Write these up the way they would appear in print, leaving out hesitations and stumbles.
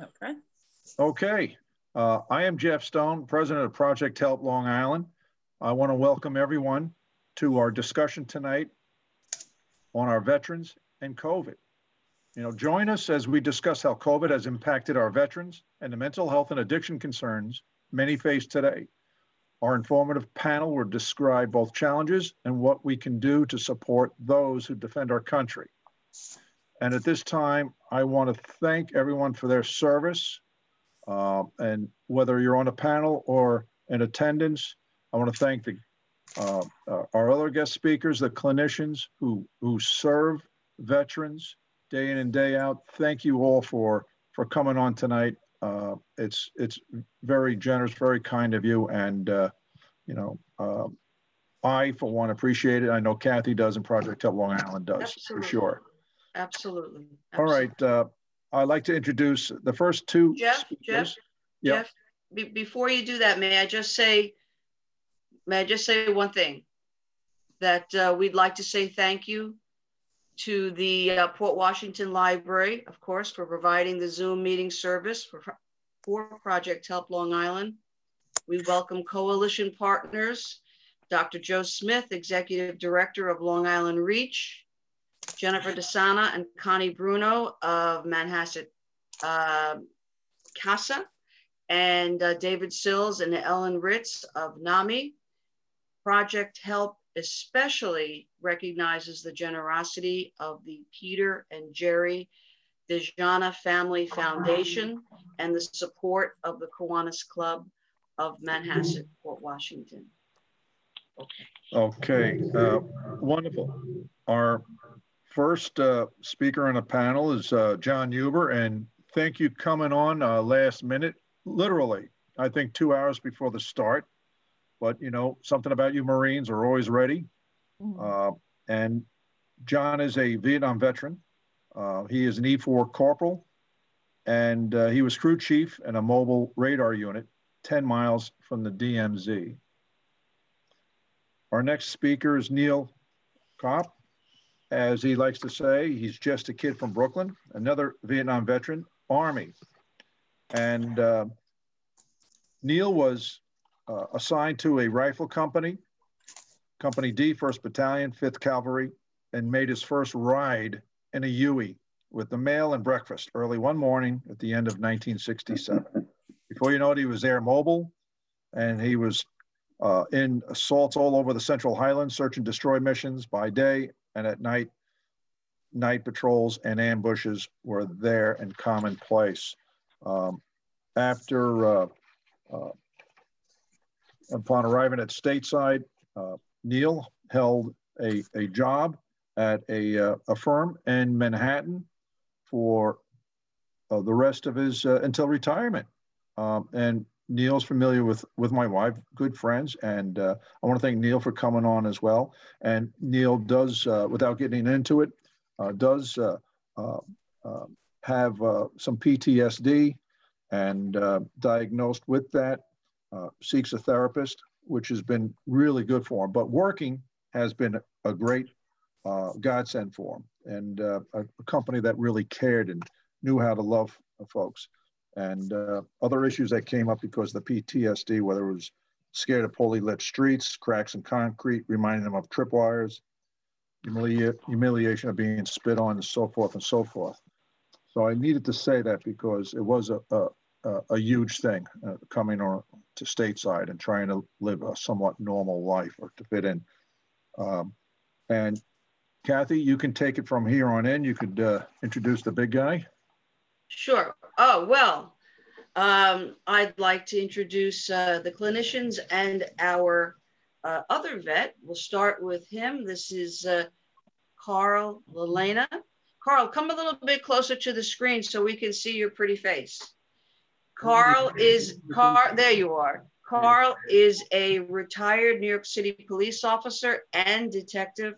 Okay. Okay. I am Jeff Stone, president of Project Help Long Island. I want to welcome everyone to our discussion tonight on our veterans and COVID. You know, join us as we discuss how COVID has impacted our veterans and the mental health and addiction concerns many face today. Our informative panel will describe both challenges and what we can do to support those who defend our country. And at this time, I want to thank everyone for their service. And whether you're on a panel or in attendance, I want to thank our other guest speakers, the clinicians who serve veterans day in and day out. Thank you all for coming on tonight. It's very generous, very kind of you, and you know, I for one appreciate it. I know Kathy does, and Project Help Long Island does. Absolutely. For sure. Absolutely. All right. I'd like to introduce the first two speakers. Jeff, before you do that, may I just say one thing? That we'd like to say thank you to the Port Washington Library, of course, for providing the Zoom meeting service for Project Help Long Island. We welcome coalition partners, Dr. Joe Smith, Executive Director of Long Island REACH, Jennifer DeSana and Connie Bruno of Manhasset CASA, and David Sills and Ellen Ritz of NAMI. Project Help especially recognizes the generosity of the Peter and Jerry DeJana Family Foundation and the support of the Kiwanis Club of Manhasset, Port Washington. Okay, wonderful. Our first speaker on a panel is John Huber, and thank you coming on last minute, literally, I think 2 hours before the start, but you know, something about you Marines are always ready. And John is a Vietnam veteran. He is an E4 corporal, and he was crew chief in a mobile radar unit 10 miles from the DMZ. Our next speaker is Neil Kopp. As he likes to say, he's just a kid from Brooklyn, another Vietnam veteran, Army. And Neil was assigned to a rifle company, Company D, 1st Battalion, 5th Cavalry, and made his first ride in a Huey with the mail and breakfast early one morning at the end of 1967. Before you know it, he was air mobile, and he was in assaults all over the Central Highlands, search and destroy missions by day, and at night, night patrols and ambushes were there and commonplace. Upon arriving at stateside, Neil held a job at a firm in Manhattan for the rest of his, until retirement. And Neil's familiar with my wife, good friends, and I want to thank Neil for coming on as well. And Neil does, without getting into it, does have some PTSD, and diagnosed with that, seeks a therapist, which has been really good for him. But working has been a great godsend for him, and a company that really cared and knew how to love folks. And other issues that came up because of the PTSD, whether it was scared of poorly lit streets, cracks in concrete, reminding them of tripwires, humiliation of being spit on, and so forth and so forth. So I needed to say that because it was a huge thing coming on to stateside and trying to live a somewhat normal life or to fit in. And Kathy, you can take it from here on in. You could introduce the big guy. Sure. Oh, well, I'd like to introduce the clinicians and our other vet. We'll start with him. This is Carl Lelena. Carl, come a little bit closer to the screen so we can see your pretty face. There you are. Carl is a retired New York City police officer and detective.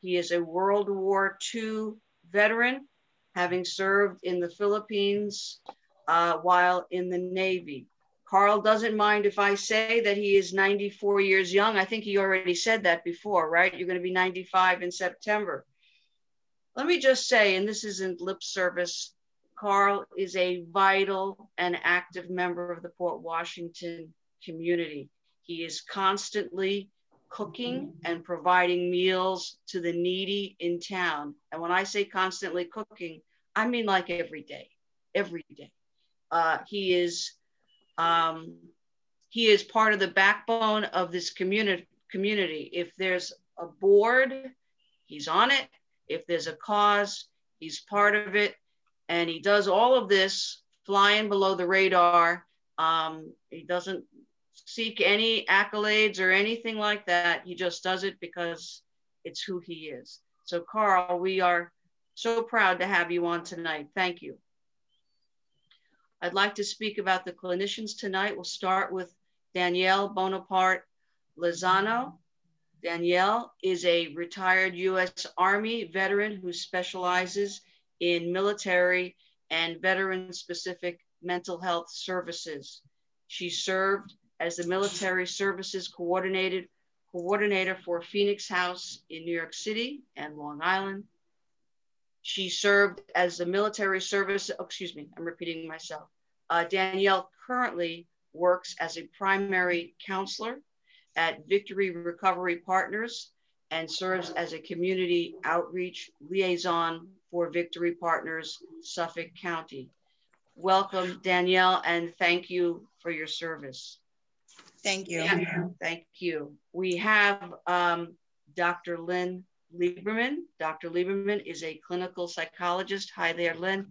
He is a World War II veteran, having served in the Philippines while in the Navy. Carl doesn't mind if I say that he is 94 years young. I think he already said that before, right? You're gonna be 95 in September. Let me just say, and this isn't lip service, Carl is a vital and active member of the Port Washington community. He is constantly cooking and providing meals to the needy in town. And when I say constantly cooking, I mean like every day. He is part of the backbone of this community. If there's a board, he's on it. If there's a cause, he's part of it. And he does all of this flying below the radar. He doesn't seek any accolades or anything like that. He just does it because it's who he is. So Carl, we are so proud to have you on tonight. Thank you. I'd like to speak about the clinicians tonight. We'll start with Danielle Bonaparte Lozano. Danielle is a retired U.S. Army veteran who specializes in military and veteran-specific mental health services. She served as the military services coordinator for Phoenix House in New York City and Long Island. She served as the military service, Danielle currently works as a primary counselor at Victory Recovery Partners and serves as a community outreach liaison for Victory Partners, Suffolk County. Welcome, Danielle, and thank you for your service. Thank you. Danielle, thank you. We have Dr. Lynn Lieberman. Dr. Lieberman is a clinical psychologist. Hi there, Lynn.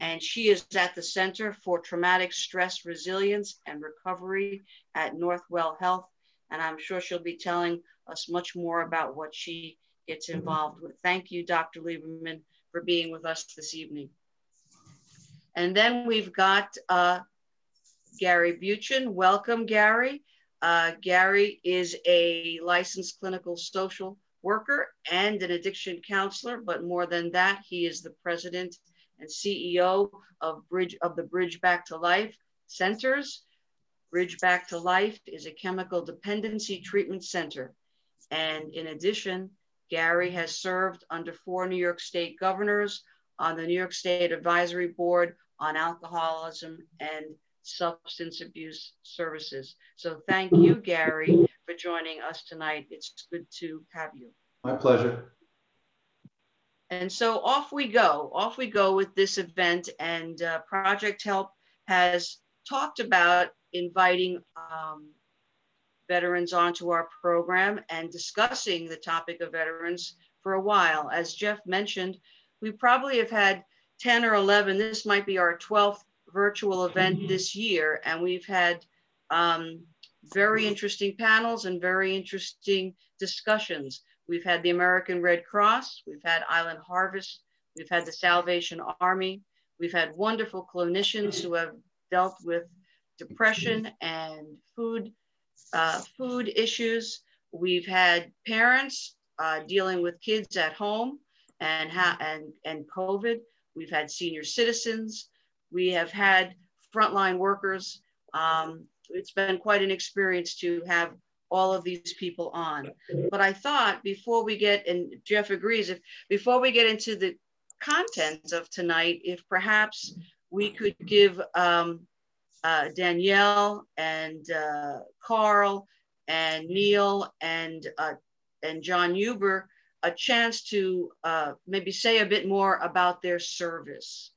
And she is at the Center for Traumatic Stress Resilience and Recovery at Northwell Health. And I'm sure she'll be telling us much more about what she gets involved with. Thank you, Dr. Lieberman, for being with us this evening. And then we've got Gary Buchan. Welcome, Gary. Gary is a licensed clinical social worker and an addiction counselor, but more than that, he is the president and CEO of the Bridge Back to Life Centers. Bridge Back to Life is a chemical dependency treatment center. And in addition, Gary has served under 4 New York State governors, on the New York State Advisory Board on Alcoholism and Substance Abuse Services. So thank you, Gary, for joining us tonight. It's good to have you. My pleasure. And so off we go with this event, and Project HELP has talked about inviting veterans onto our program and discussing the topic of veterans for a while. As Jeff mentioned, we probably have had 10 or 11, this might be our 12th virtual event this year. And we've had very interesting panels and very interesting discussions. We've had the American Red Cross, we've had Island Harvest, we've had the Salvation Army, we've had wonderful clinicians who have dealt with depression and food issues. We've had parents dealing with kids at home and COVID. We've had senior citizens. We have had frontline workers. It's been quite an experience to have all of these people on. But I thought before we get, and Jeff agrees, before we get into the content of tonight, if perhaps we could give Danielle and Carl and Neil and John Huber a chance to maybe say a bit more about their service.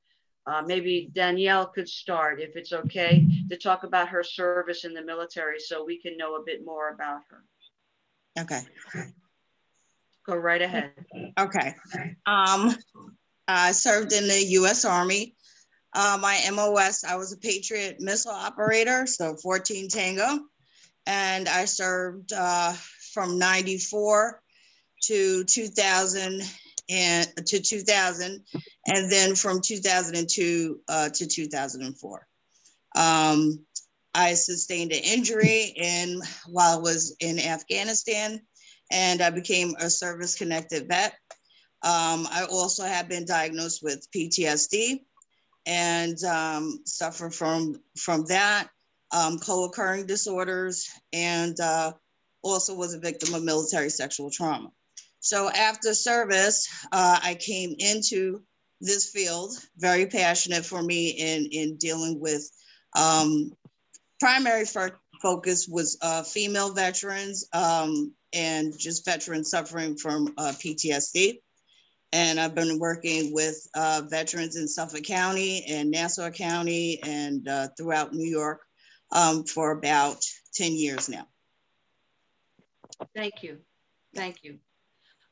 Maybe Danielle could start, if it's okay, to talk about her service in the military so we can know a bit more about her. Okay. Go right ahead. Okay. I served in the U.S. Army. My MOS, I was a Patriot missile operator, so 14 Tango. And I served from 94 to 2000, and then from 2002 to 2004. I sustained an injury while I was in Afghanistan, and I became a service-connected vet. I also have been diagnosed with PTSD and suffer from that, co-occurring disorders, and also was a victim of military sexual trauma. So after service, I came into this field, very passionate for me in dealing with primary focus was female veterans and just veterans suffering from PTSD. And I've been working with veterans in Suffolk County and Nassau County and throughout New York for about 10 years now. Thank you. Thank you.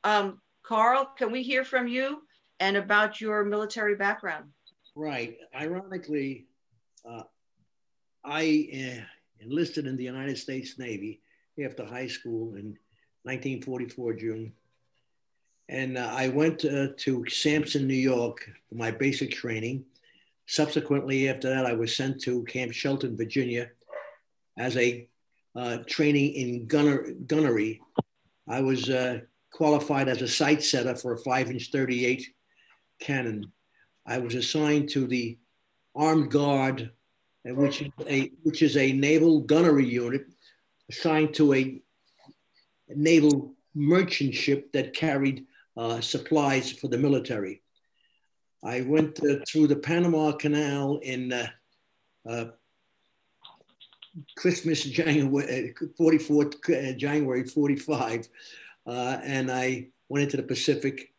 Carl, can we hear from you and about your military background? Right. Ironically, I enlisted in the United States Navy after high school in 1944, June. And I went to Sampson, New York for my basic training. Subsequently, after that, I was sent to Camp Shelton, Virginia as a training in gunnery. I was qualified as a sight setter for a 5-inch .38 cannon. I was assigned to the Armed Guard, which is a naval gunnery unit assigned to a naval merchant ship that carried supplies for the military. I went through the Panama Canal in January 45, and I went into the Pacific,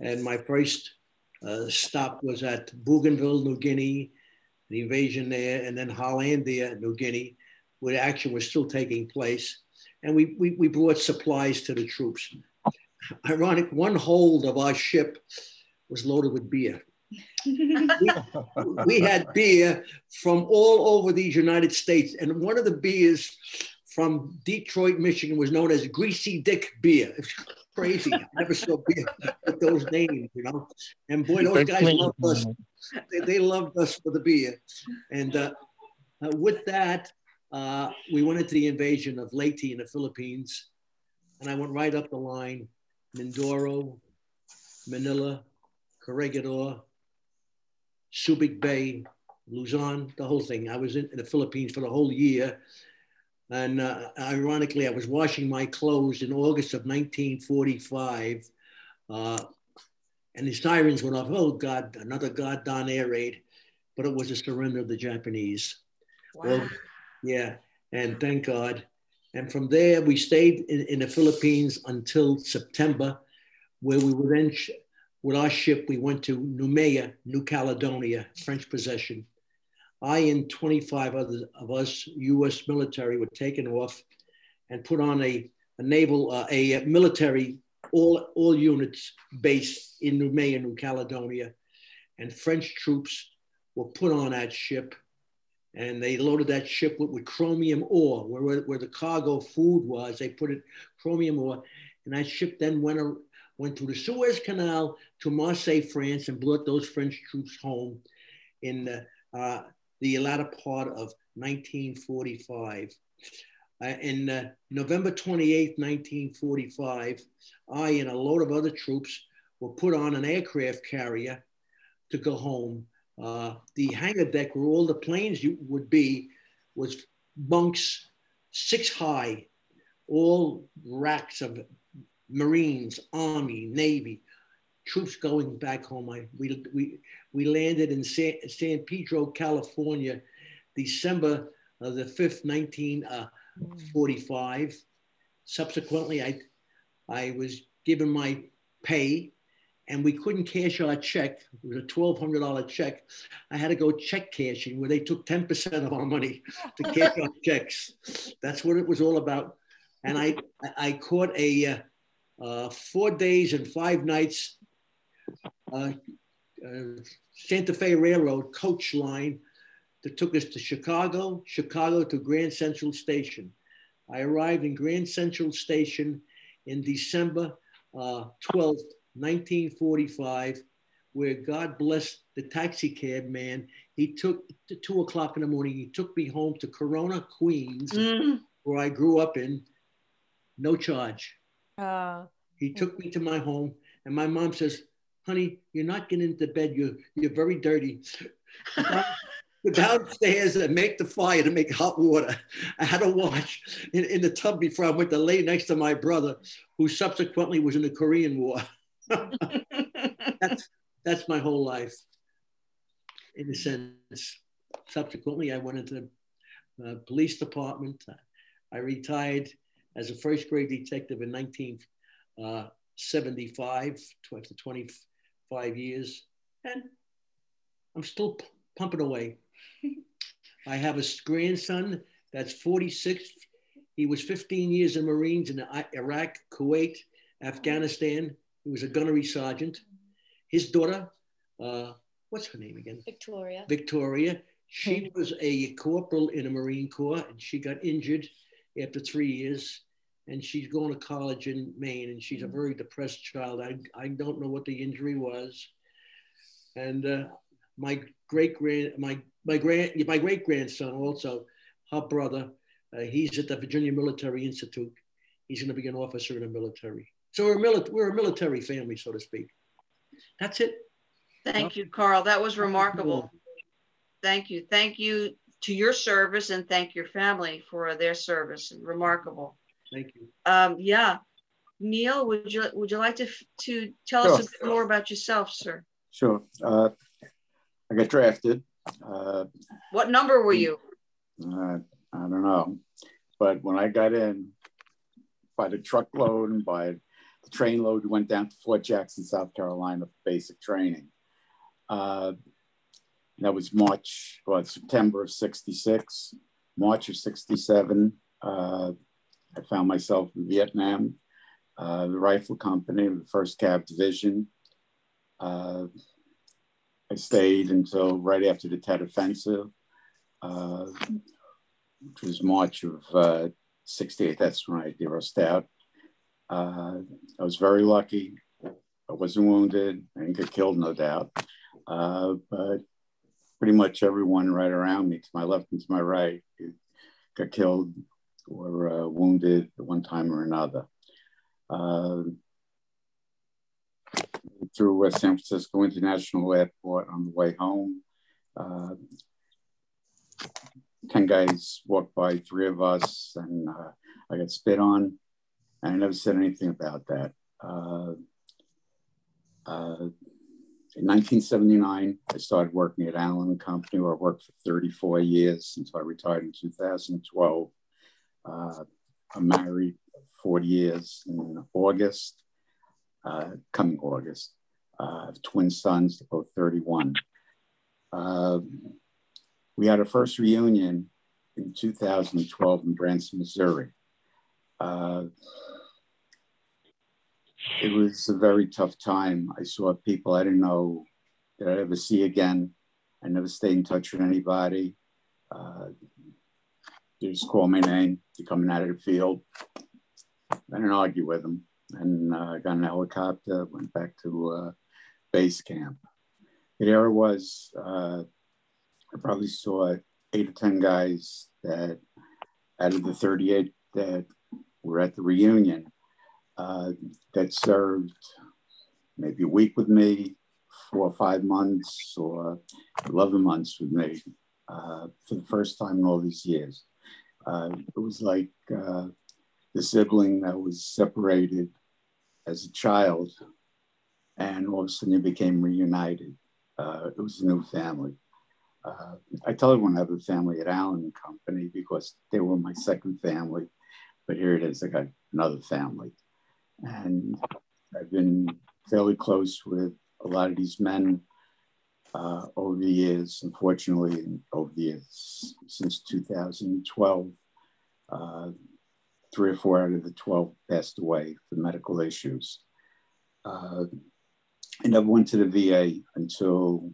and my first stop was at Bougainville, New Guinea, the invasion there, and then Hollandia, New Guinea, where action was still taking place. And we brought supplies to the troops. Ironic, one hold of our ship was loaded with beer. we had beer from all over the United States. And one of the beers from Detroit, Michigan was known as Greasy Dick beer. It's crazy. I never saw beer with those names, you know? And boy, those guys loved us. They loved us for the beer. And with that, we went into the invasion of Leyte in the Philippines, and I went right up the line, Mindoro, Manila, Corregidor, Subic Bay, Luzon, the whole thing. I was in the Philippines for the whole year, and ironically, I was washing my clothes in August of 1945, and the sirens went off. Oh, God, another goddamn air raid, but it was a surrender of the Japanese. Wow. Well, yeah, and thank God. And from there, we stayed in the Philippines until September, where we were then, with our ship, we went to Noumea, New Caledonia, French possession. I and 25 others of us, U.S. military, were taken off and put on a military, all units base in Noumea, New Caledonia. And French troops were put on that ship. And they loaded that ship with chromium ore, where the cargo food was. They put it chromium ore, and that ship then went through the Suez Canal to Marseille, France, and brought those French troops home in the latter part of 1945. In November 28, 1945, I and a load of other troops were put on an aircraft carrier to go home. The hangar deck where all the planes was bunks 6 high, all racks of Marines, Army, Navy, troops going back home. We landed in San Pedro, California, December the 5th, 1945. Subsequently, I was given my pay, and we couldn't cash our check. It was a $1,200 check. I had to go check cashing, where they took 10% of our money to cash our checks. That's what it was all about. And I caught a 4 days and 5 nights Santa Fe Railroad coach line that took us to Chicago, Chicago to Grand Central Station. I arrived in Grand Central Station in December 12th, 1945, where God bless the taxi cab man. He took, at 2 o'clock in the morning, he took me home to Corona, Queens, where I grew up in, no charge. He took me to my home, and my mom says, honey, you're not getting into bed, you're very dirty. Go downstairs and make the fire to make hot water. I had to wash in the tub before I went to lay next to my brother, who subsequently was in the Korean War. that's That's my whole life, in a sense. Subsequently, I went into the police department. I retired as a first grade detective in 1975, after 25 years, and I'm still pumping away. I have a grandson that's 46. He was 15 years in Marines in Iraq, Kuwait, Afghanistan. He was a gunnery sergeant. His daughter, what's her name again? Victoria. Victoria. She was a corporal in the Marine Corps, and she got injured after 3 years, and she's going to college in Maine, and she's a very depressed child. I don't know what the injury was. And my great-grandson also, her brother, he's at the Virginia Military Institute. He's gonna be an officer in the military. So we're a military family, so to speak. That's it. Thank you, Carl. That was remarkable. Thank you. Thank you to your service, and thank your family for their service. Remarkable. Thank you. Yeah. Neil, would you like to tell us a bit more about yourself, sir? Sure. I got drafted. What number were you? I don't know. But when I got in, by the truckload and by the train load, went down to Fort Jackson, South Carolina for basic training. That was September of 66, March of 67. I found myself in Vietnam, the Rifle Company, the 1st Cav Division. I stayed until right after the Tet Offensive, which was March of 68. That's when I deroused out. I was very lucky. I wasn't wounded. I didn't get killed, no doubt. But pretty much everyone right around me, to my left and to my right, got killed or wounded at one time or another. Through San Francisco International Airport on the way home, 10 guys walked by 3 of us, and I got spit on, and I never said anything about that. In 1979, I started working at Allen & Company, where I worked for 34 years until I retired in 2012. I'm married 40 years in August, coming August. I have twin sons, they're both 31. We had our first reunion in 2012 in Branson, Missouri. It was a very tough time. I saw people I didn't know that I'd ever see again. I never stayed in touch with anybody. They just call my name. They're coming out of the field. I didn't argue with them. And I got in a helicopter, went back to base camp. There I was. I probably saw 8 or 10 guys that out of the 38 that were at the reunion. That served maybe a week with me, 4 or 5 months, or 11 months with me for the first time in all these years. It was like the sibling that was separated as a child, and all of a sudden it became reunited. It was a new family. I tell everyone I have a family at Allen & Company because they were my second family, but here it is, I got another family. And I've been fairly close with a lot of these men over the years, unfortunately, and over the years since 2012. 3 or 4 out of the 12 passed away for medical issues. I never went to the VA until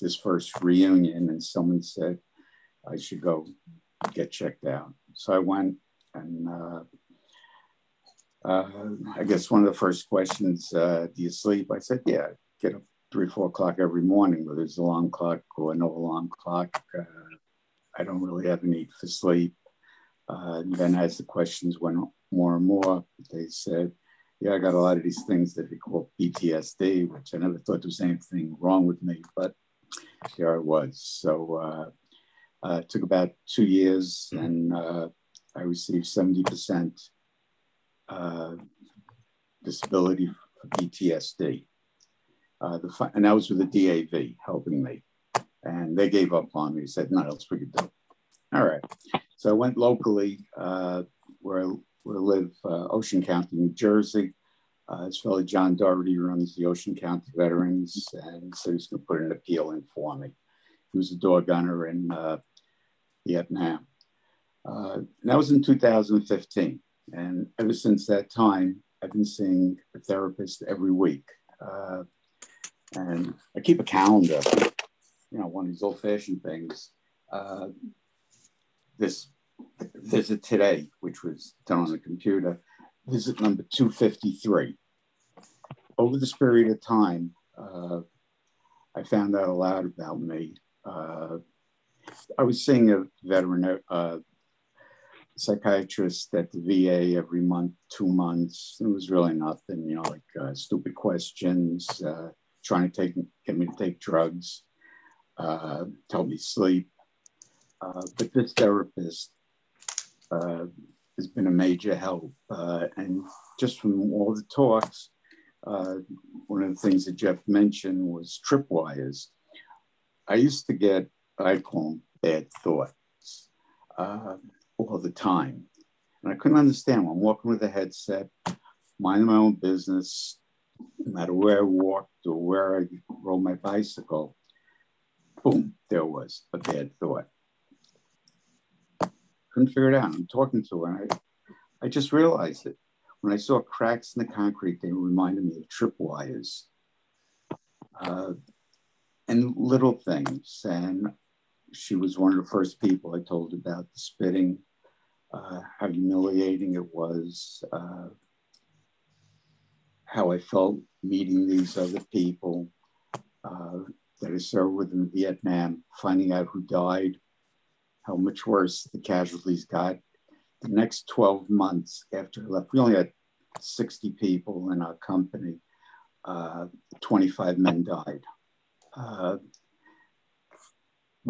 this first reunion, and someone said I should go get checked out. So I went, and I guess one of the first questions, do you sleep? I said, yeah, get up 3 or 4 o'clock every morning, whether it's alarm clock or no alarm clock. I don't really have a need for sleep. And then as the questions went more and more, they said, yeah, I got a lot of these things that they call PTSD, which I never thought there was anything wrong with me, but there I was. So it took about 2 years, and I received 70% disability for PTSD. And I was with the DAV helping me. And they gave up on me, said, nothing else we could do. All right. So I went locally where I live, Ocean County, New Jersey. This fellow John Doherty runs the Ocean County Veterans, and so he's going to put an appeal in for me. He was a dog owner in Vietnam. That was in 2015. And ever since that time, I've been seeing a therapist every week. And I keep a calendar, you know, one of these old-fashioned things. This visit today, which was done on the computer, visit number 253. Over this period of time, I found out a lot about me. I was seeing a veteran psychiatrist at the VA every month, 2 months. It was really nothing, you know, like stupid questions, trying to get me to take drugs, tell me sleep. But this therapist has been a major help. And just from all the talks, one of the things that Jeff mentioned was tripwires. I used to get, I call them bad thoughts all the time. And I couldn't understand. I'm walking with a headset, minding my own business, no matter where I walked or where I rode my bicycle, boom, there was a bad thought. Couldn't figure it out. I'm talking to her, and I just realized it. When I saw cracks in the concrete, they reminded me of tripwires and little things. And she was one of the first people I told about the spitting, how humiliating it was, how I felt meeting these other people that I served with in Vietnam, finding out who died, how much worse the casualties got. The next 12 months after I left, we only had 60 people in our company, 25 men died.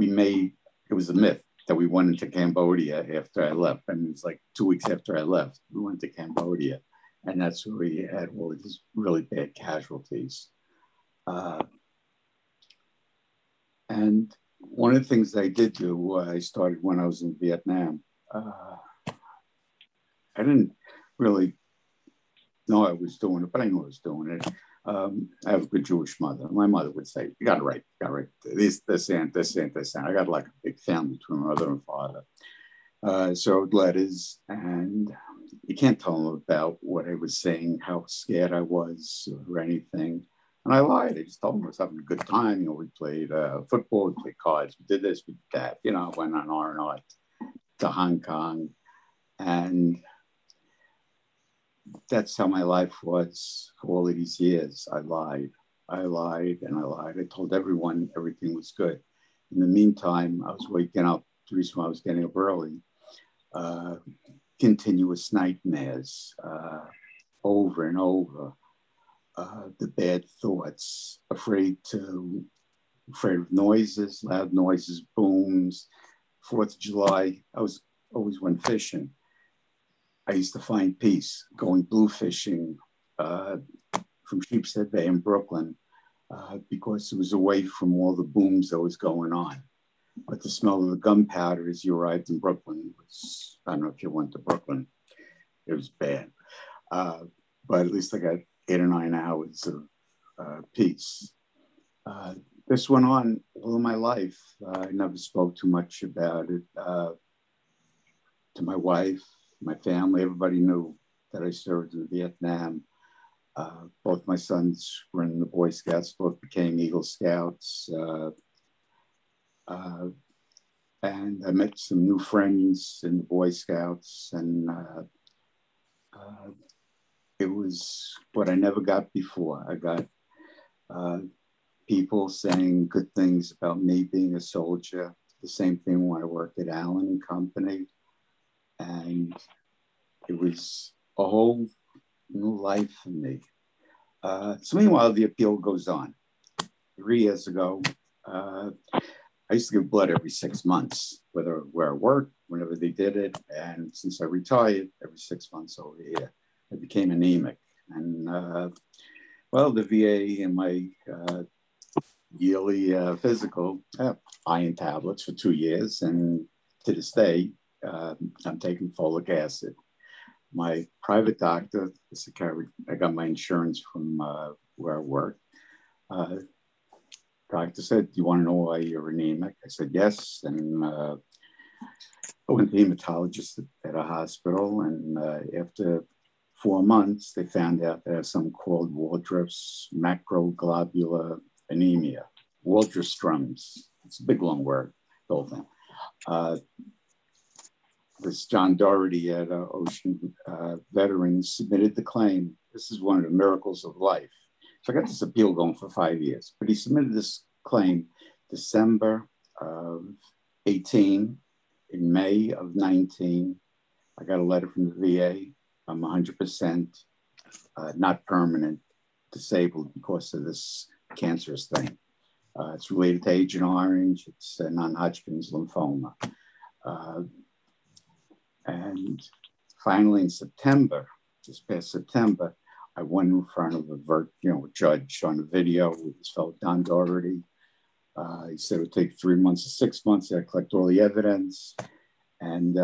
It was a myth that we went into Cambodia after I left. I mean, it's like 2 weeks after I left, we went to Cambodia, and that's where we had all these really bad casualties. And one of the things I did do, I started when I was in Vietnam. I didn't really know I was doing it, but I knew I was doing it. I have a good Jewish mother. My mother would say, you got it right, you got it right. This and this and this and I got like a big family between my mother and father. So I wrote letters, and you can't tell them about what I was saying, how scared I was or anything. And I lied. I just told them I was having a good time. You know, we played football, we played cards, we did this, we did that. You know, I went on R&R to Hong Kong. And that's how my life was for all of these years. I lied. I lied and I lied. I told everyone everything was good. In the meantime, I was waking up. The reason why I was getting up early, continuous nightmares over and over. The bad thoughts, afraid of noises, loud noises, booms. 4th of July, I always went fishing. I used to find peace going blue fishing from Sheepshead Bay in Brooklyn because it was away from all the booms that was going on. But the smell of the gunpowder as you arrived in Brooklyn was, I don't know if you went to Brooklyn, it was bad. But at least I got 8 or 9 hours of peace. This went on all my life. I never spoke too much about it to my wife, my family. Everybody knew that I served in Vietnam. Both my sons were in the Boy Scouts, both became Eagle Scouts. And I met some new friends in the Boy Scouts, and it was what I never got before. I got people saying good things about me being a soldier. The same thing when I worked at Allen & Company. And it was a whole new life for me. So meanwhile, the appeal goes on. 3 years ago, I used to give blood every 6 months, whether where I worked, whenever they did it. And since I retired, every 6 months over here, I became anemic. And Well, the VA and my yearly physical, I have iron tablets for 2 years, and to this day, I'm taking folic acid. My private doctor, I got my insurance from where I work. Doctor said, "Do you want to know why you're anemic?" I said, "Yes." And I went to a hematologist at a hospital, and after 4 months, they found out that I have something called Waldrof's macroglobular anemia. Waldrofstrom's. It's a big, long word, the whole thing. This John Doherty at Ocean Veterans submitted the claim. This is one of the miracles of life. So I got this appeal going for 5 years, but he submitted this claim December of 18. In May of 19, I got a letter from the VA. I'm 100% not permanent, disabled because of this cancerous thing. It's related to Agent Orange. It's non-Hodgkin's lymphoma. And finally, in September, this past September, I went in front of a judge on a video with this fellow Don Doherty. He said it would take 3 months to 6 months. I collect all the evidence, and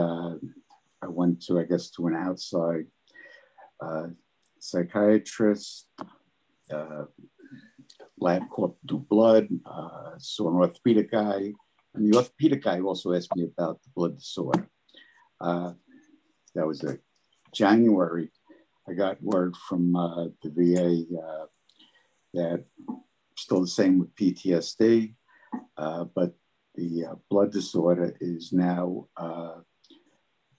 I went to, to an outside psychiatrist, LabCorp do blood, saw an orthopedic guy, and the orthopedic guy also asked me about the blood disorder. That was it. January, I got word from the VA that still the same with PTSD, but the blood disorder is now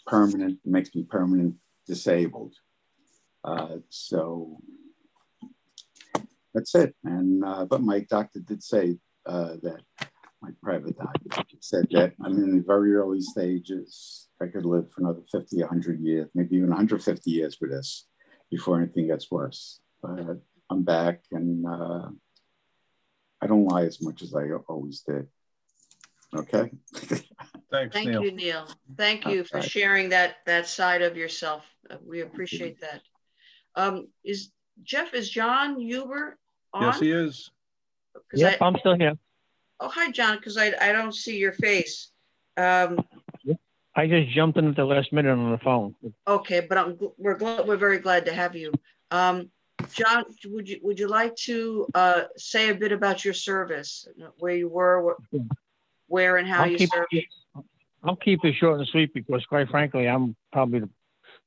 permanent, makes me permanent disabled. So that's it. And but my doctor did say that, my private doctor said that I'm in the very early stages. I could live for another 50, 100 years, maybe even 150 years with this before anything gets worse. But I'm back, and I don't lie as much as I always did. Okay. Thanks, Neil. Thank you, Neil. Thank you for sharing that side of yourself. We appreciate that. Is John Huber on? Yes, he is. Yep, I'm still here. Oh, hi, John, because I don't see your face. I just jumped in at the last minute on the phone. Okay, but we're very glad to have you. John, would you like to say a bit about your service, where you were, where and how you served? I'll keep it short and sweet because, quite frankly, I'm probably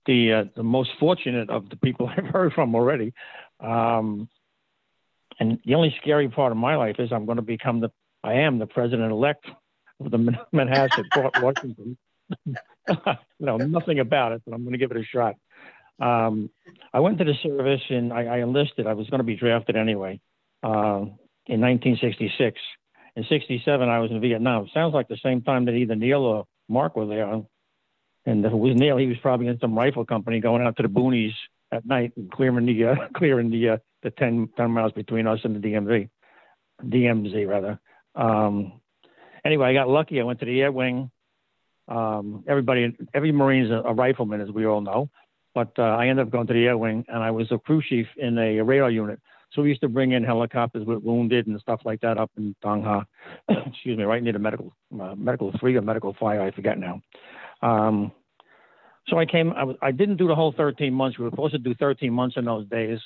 the most fortunate of the people I've heard from already. And the only scary part of my life is I'm going to become I am the president-elect of the Manhasset, Port Washington. No, nothing about it, but I'm going to give it a shot. I went to the service, and I enlisted. I was going to be drafted anyway in 1966. In 67, I was in Vietnam. Sounds like the same time that either Neil or Mark were there. And if it was Neil, he was probably in some rifle company going out to the boonies at night and clearing the 10 miles between us and the DMZ rather. Anyway, I got lucky. I went to the Air Wing. Every Marine's a rifleman, as we all know. But I ended up going to the Air Wing, and I was a crew chief in a radar unit. So we used to bring in helicopters with wounded and stuff like that up in Dong Ha, excuse me, right near the medical 3 or medical 5, I forget now. So I came, I didn't do the whole 13 months. We were supposed to do 13 months in those days.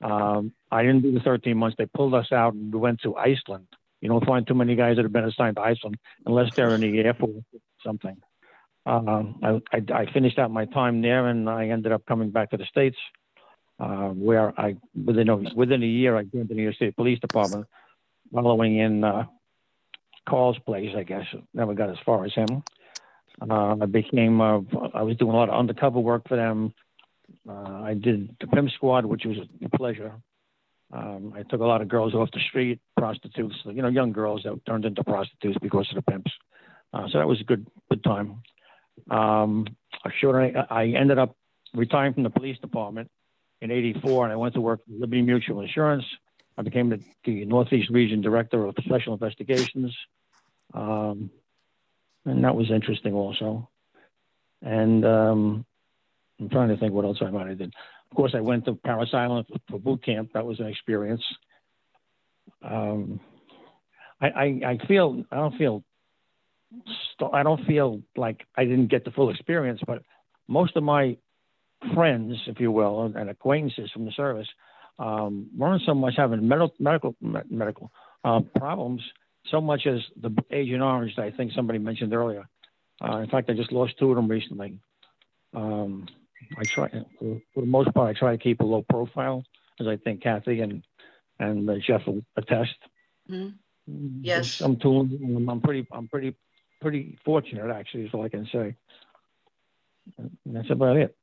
I didn't do the 13 months. They pulled us out, and we went to Iceland. You don't find too many guys that have been assigned to Iceland unless they're in the Air Force or something. I finished out my time there, and I ended up coming back to the States, where I within a year I joined the New York State Police Department, following in Carl's place. I guess never got as far as him. I was doing a lot of undercover work for them. I did the Pimp Squad, which was a pleasure. I took a lot of girls off the street, prostitutes, young girls that turned into prostitutes because of the pimps. So that was a good time. I ended up retiring from the police department in '84, and I went to work for Liberty Mutual Insurance. I became the Northeast Region Director of Special Investigations, and that was interesting also. And I'm trying to think what else I might have did. Of course, I went to Paris Island for boot camp. That was an experience. I don't feel like I didn't get the full experience, but most of my friends, if you will, and acquaintances from the service weren't so much having medical problems so much as the Agent Orange that I think somebody mentioned earlier. In fact, I just lost two of them recently. I try, for the most part, I try to keep a low profile, as I think Kathy and Jeff will attest. Mm-hmm. Yes, I'm pretty fortunate, actually, is all I can say. And that's about it.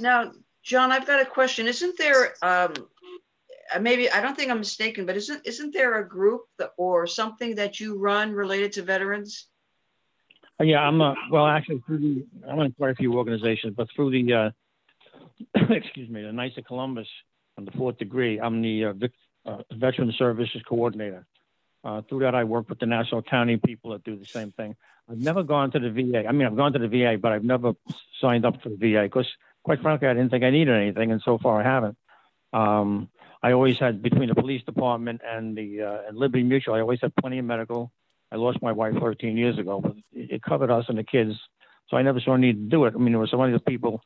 Now, John, I've got a question. Isn't there maybe, I don't think I'm mistaken, but isn't there a group or something that you run related to veterans? Yeah, I'm in quite a few organizations, but through the the Knights of Columbus on the 4th Degree, I'm the Veteran Services Coordinator. Through that, I work with the Nassau County people that do the same thing. I've never gone to the VA. I mean, I've gone to the VA, but I've never signed up for the VA because, quite frankly, I didn't think I needed anything, and so far I haven't. I always had, between the police department and the and Liberty Mutual, I always had plenty of medical. I lost my wife 13 years ago, but it covered us and the kids, so I never saw a need to do it. I mean, there were so many people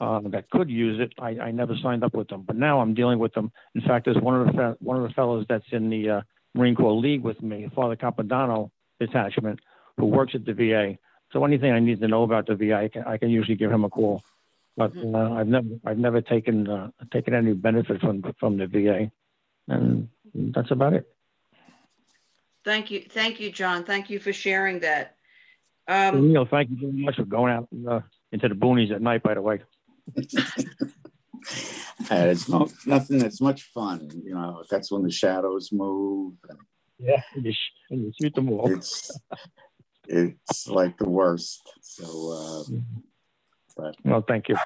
that could use it. I never signed up with them, but now I'm dealing with them. In fact, there's one of the fellows that's in the Marine Corps League with me, Father Capodanno detachment, who works at the VA. So anything I need to know about the VA, I can usually give him a call. But I've never taken any benefit from the VA, and that's about it. Thank you, John. Thank you for sharing that. Neil, thank you very much for going out into the boonies at night. By the way, it's nothing that's much fun. You know, that's when the shadows move. Yeah, and you shoot them all. It's like the worst. So, but well, thank you.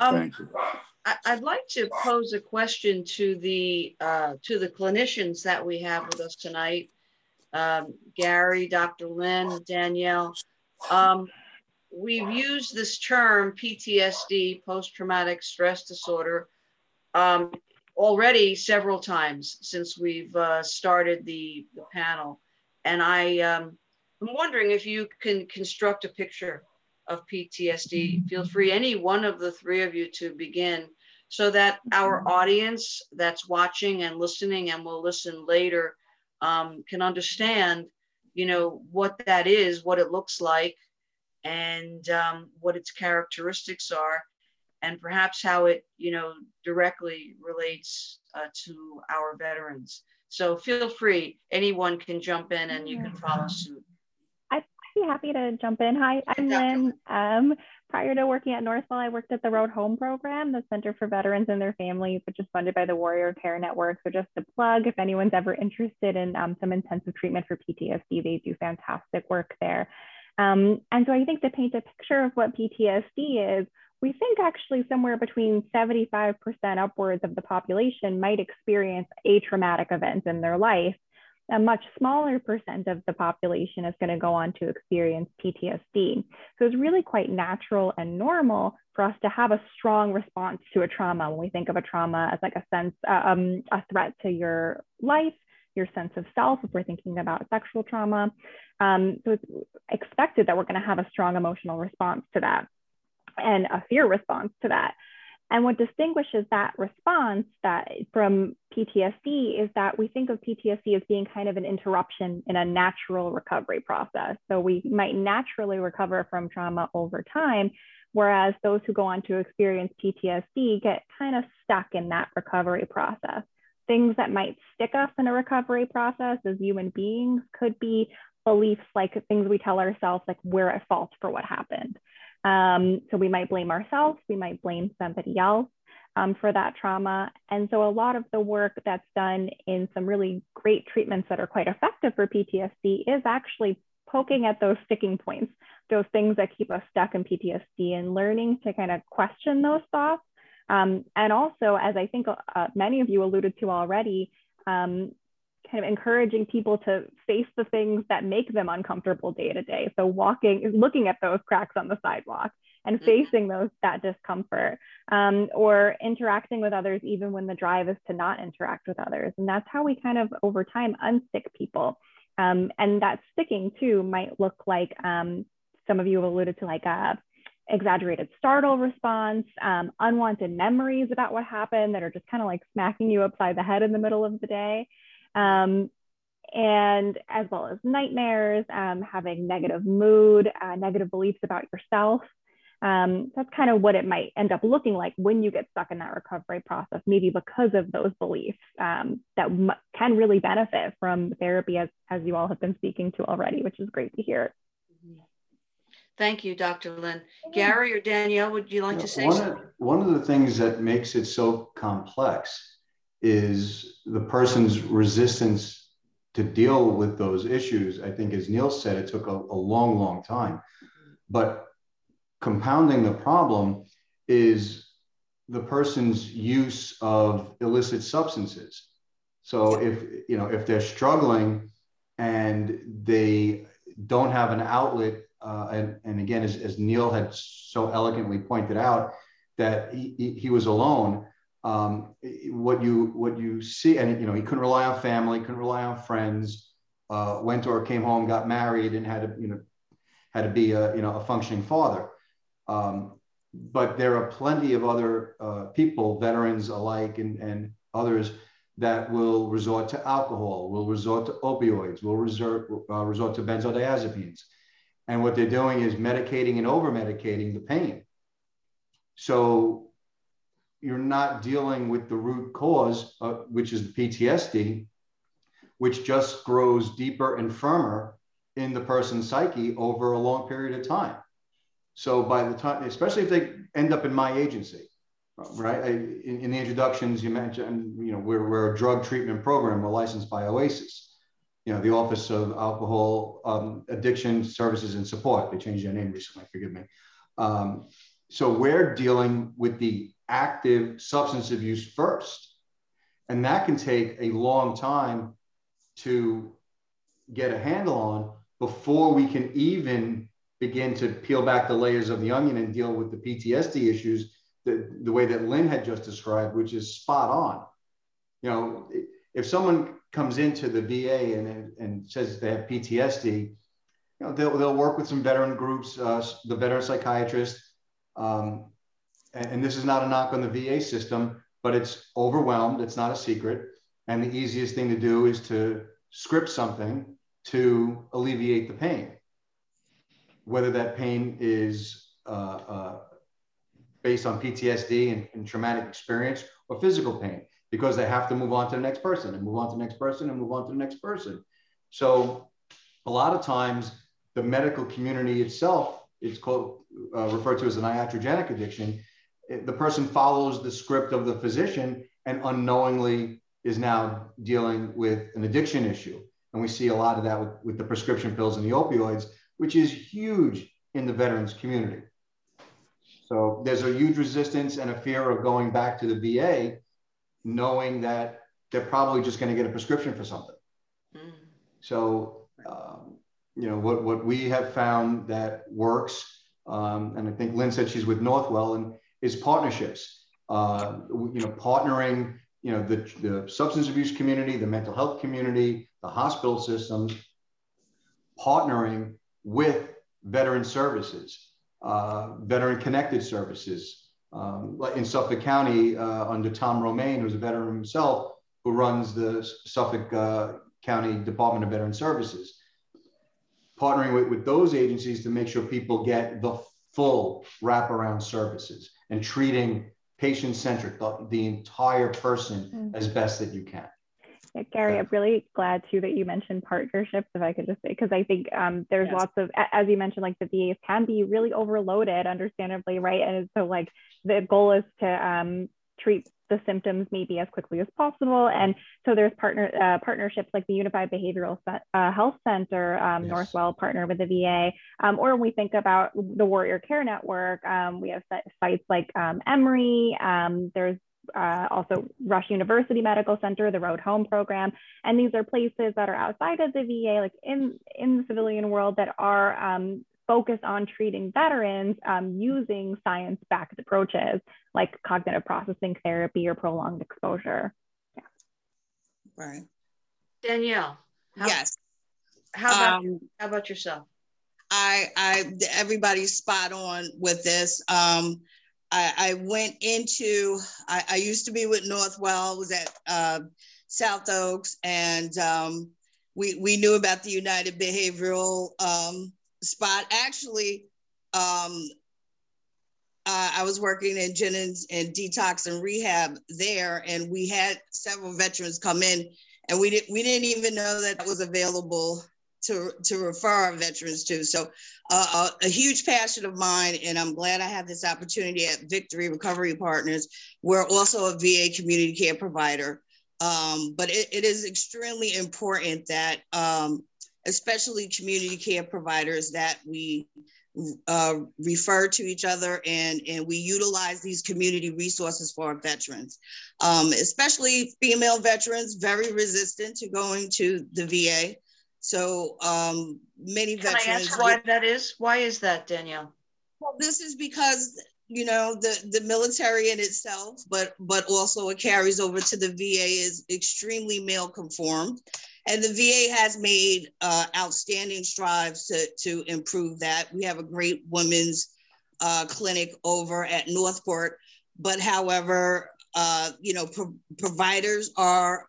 Thank you. I'd like to pose a question to the clinicians that we have with us tonight, Gary, Dr. Lynn, Danielle. We've used this term PTSD, post-traumatic stress disorder, already several times since we've started the panel. And I'm wondering if you can construct a picture of PTSD. Feel free, any one of the three of you, to begin, so that our audience that's watching and listening and will listen later can understand, you know, what that is, what it looks like, and what its characteristics are, and perhaps how it, you know, directly relates to our veterans. So feel free, anyone can jump in and you can follow suit. Happy to jump in. Hi, I'm Lynn. Prior to working at Northwell, I worked at the Road Home Program, the Center for Veterans and Their Families, which is funded by the Warrior Care Network. So just a plug, if anyone's ever interested in some intensive treatment for PTSD, they do fantastic work there. And so I think to paint a picture of what PTSD is, we think actually somewhere between 75% upwards of the population might experience a traumatic event in their life. A much smaller percent of the population is going to go on to experience PTSD. So it's really quite natural and normal for us to have a strong response to a trauma. When we think of a trauma as like a sense, a threat to your life, your sense of self, if we're thinking about sexual trauma. So it's expected that we're going to have a strong emotional response to that and a fear response to that. And what distinguishes that response from PTSD is that we think of PTSD as being kind of an interruption in a natural recovery process. So we might naturally recover from trauma over time, whereas those who go on to experience PTSD get kind of stuck in that recovery process. Things that might stick us in a recovery process as human beings could be beliefs, like things we tell ourselves, like we're at fault for what happened. So we might blame ourselves, we might blame somebody else for that trauma. And so a lot of the work that's done in some really great treatments that are quite effective for PTSD is actually poking at those sticking points, those things that keep us stuck in PTSD, and learning to kind of question those thoughts. And also, as I think many of you alluded to already, kind of encouraging people to face the things that make them uncomfortable day to day. So looking at those cracks on the sidewalk and facing that discomfort, or interacting with others, even when the drive is to not interact with others. And that's how we kind of over time unstick people. And that sticking too might look like, some of you alluded to, like a exaggerated startle response, unwanted memories about what happened that are just kind of like smacking you upside the head in the middle of the day. And as well as nightmares, having negative mood, negative beliefs about yourself. That's kind of what it might end up looking like when you get stuck in that recovery process, maybe because of those beliefs that can really benefit from therapy, as you all have been speaking to already, which is great to hear. Thank you, Dr. Lynn. Gary or Danielle, would you like to say something? One of the things that makes it so complex is the person's resistance to deal with those issues. I think, as Neil said, it took a long, long time. But compounding the problem is the person's use of illicit substances. So if they're struggling and they don't have an outlet, and again, as Neil had so elegantly pointed out, that he was alone. What you see, and he couldn't rely on family, couldn't rely on friends, went or came home, got married, and had to be a functioning father. But there are plenty of other people, veterans alike and others, that will resort to alcohol, will resort to opioids, will resort to benzodiazepines, and what they're doing is medicating and over-medicating the pain. So you're not dealing with the root cause, which is the PTSD, which just grows deeper and firmer in the person's psyche over a long period of time. So by the time, especially if they end up in my agency, right? In the introductions you mentioned, we're a drug treatment program. We're licensed by OASIS, the Office of Alcohol Addiction Services and Support. They changed their name recently, forgive me. So we're dealing with the active substance abuse first. And that can take a long time to get a handle on before we can even begin to peel back the layers of the onion and deal with the PTSD issues the way that Lynn had just described, which is spot on. If someone comes into the VA and says they have PTSD, they'll work with some veteran groups, the veteran psychiatrist, and this is not a knock on the VA system, but it's overwhelmed. It's not a secret. And the easiest thing to do is to script something to alleviate the pain, whether that pain is based on PTSD and traumatic experience or physical pain, because they have to move on to the next person and move on to the next person and move on to the next person. So a lot of times the medical community itself, it's called, referred to as an iatrogenic addiction. The person follows the script of the physician and unknowingly is now dealing with an addiction issue. And we see a lot of that with the prescription pills and the opioids, which is huge in the veterans community. So there's a huge resistance and a fear of going back to the VA, knowing that they're probably just going to get a prescription for something. So, what we have found that works, and I think Lynn said she's with Northwell, and is partnerships, partnering, the substance abuse community, the mental health community, the hospital systems, partnering with veteran services, veteran connected services. In Suffolk County, under Tom Romaine, who's a veteran himself, who runs the Suffolk County Department of Veteran Services, partnering with those agencies to make sure people get the full wraparound services and treating patient-centric, the entire person as best that you can. Yeah, Gary, I'm really glad too that you mentioned partnerships, if I could just say, because I think there's lots of, as you mentioned, like the VAs can be really overloaded, understandably, right? And so like the goal is to treat the symptoms maybe as quickly as possible, and so there's partnerships like the Unified Behavioral Health Center, Northwell partner with the VA, or when we think about the Warrior Care Network, we have sites like Emory. There's also Rush University Medical Center, the Road Home program, and these are places that are outside of the VA, like in the civilian world, that are focused on treating veterans using science-backed approaches like cognitive processing therapy or prolonged exposure. Yeah. Right. Danielle. Yes. How about yourself? Everybody's spot on with this. I used to be with Northwell, was at South Oaks, and we knew about the United Behavioral spot. Actually, I was working in Jennings and detox and rehab there, and we had several veterans come in, and we didn't even know that was available to refer our veterans to. So a huge passion of mine, and I'm glad I have this opportunity at Victory Recovery Partners. We're also a VA community care provider, but it is extremely important that especially community care providers that we refer to each other and we utilize these community resources for our veterans, especially female veterans, very resistant to going to the VA. So many veterans. Can I ask why that is? Why is that, Danielle? Well, this is because, you know, the military in itself, but also it carries over to the VA, is extremely male conformed. And the VA has made outstanding strides to improve that. We have a great women's clinic over at Northport, but however, you know, providers are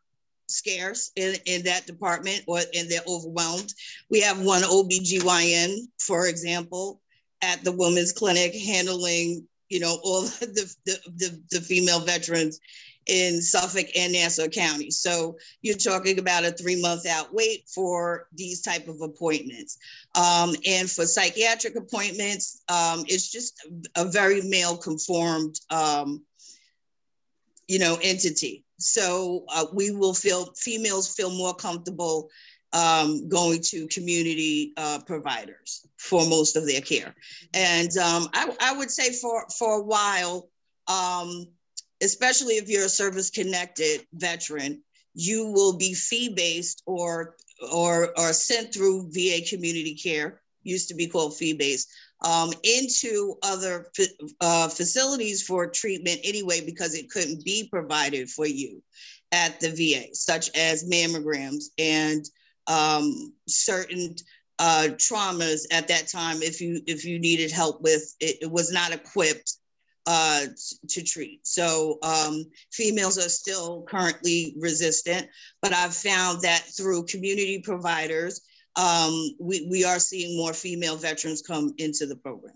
scarce in that department, and they're overwhelmed. We have one OBGYN, for example, at the women's clinic handling, you know, all the female veterans in Suffolk and Nassau County. So you're talking about a 3-month out wait for these type of appointments. And for psychiatric appointments, it's just a very male conformed, you know, entity. So females feel more comfortable going to community providers for most of their care. And I would say for a while, especially if you're a service-connected veteran, you will be fee-based or sent through VA community care, used to be called fee-based, into other facilities for treatment anyway, because it couldn't be provided for you at the VA, such as mammograms and certain traumas at that time. If you needed help with it, it was not equipped to treat. So females are still currently resistant, but I've found that through community providers, we are seeing more female veterans come into the program.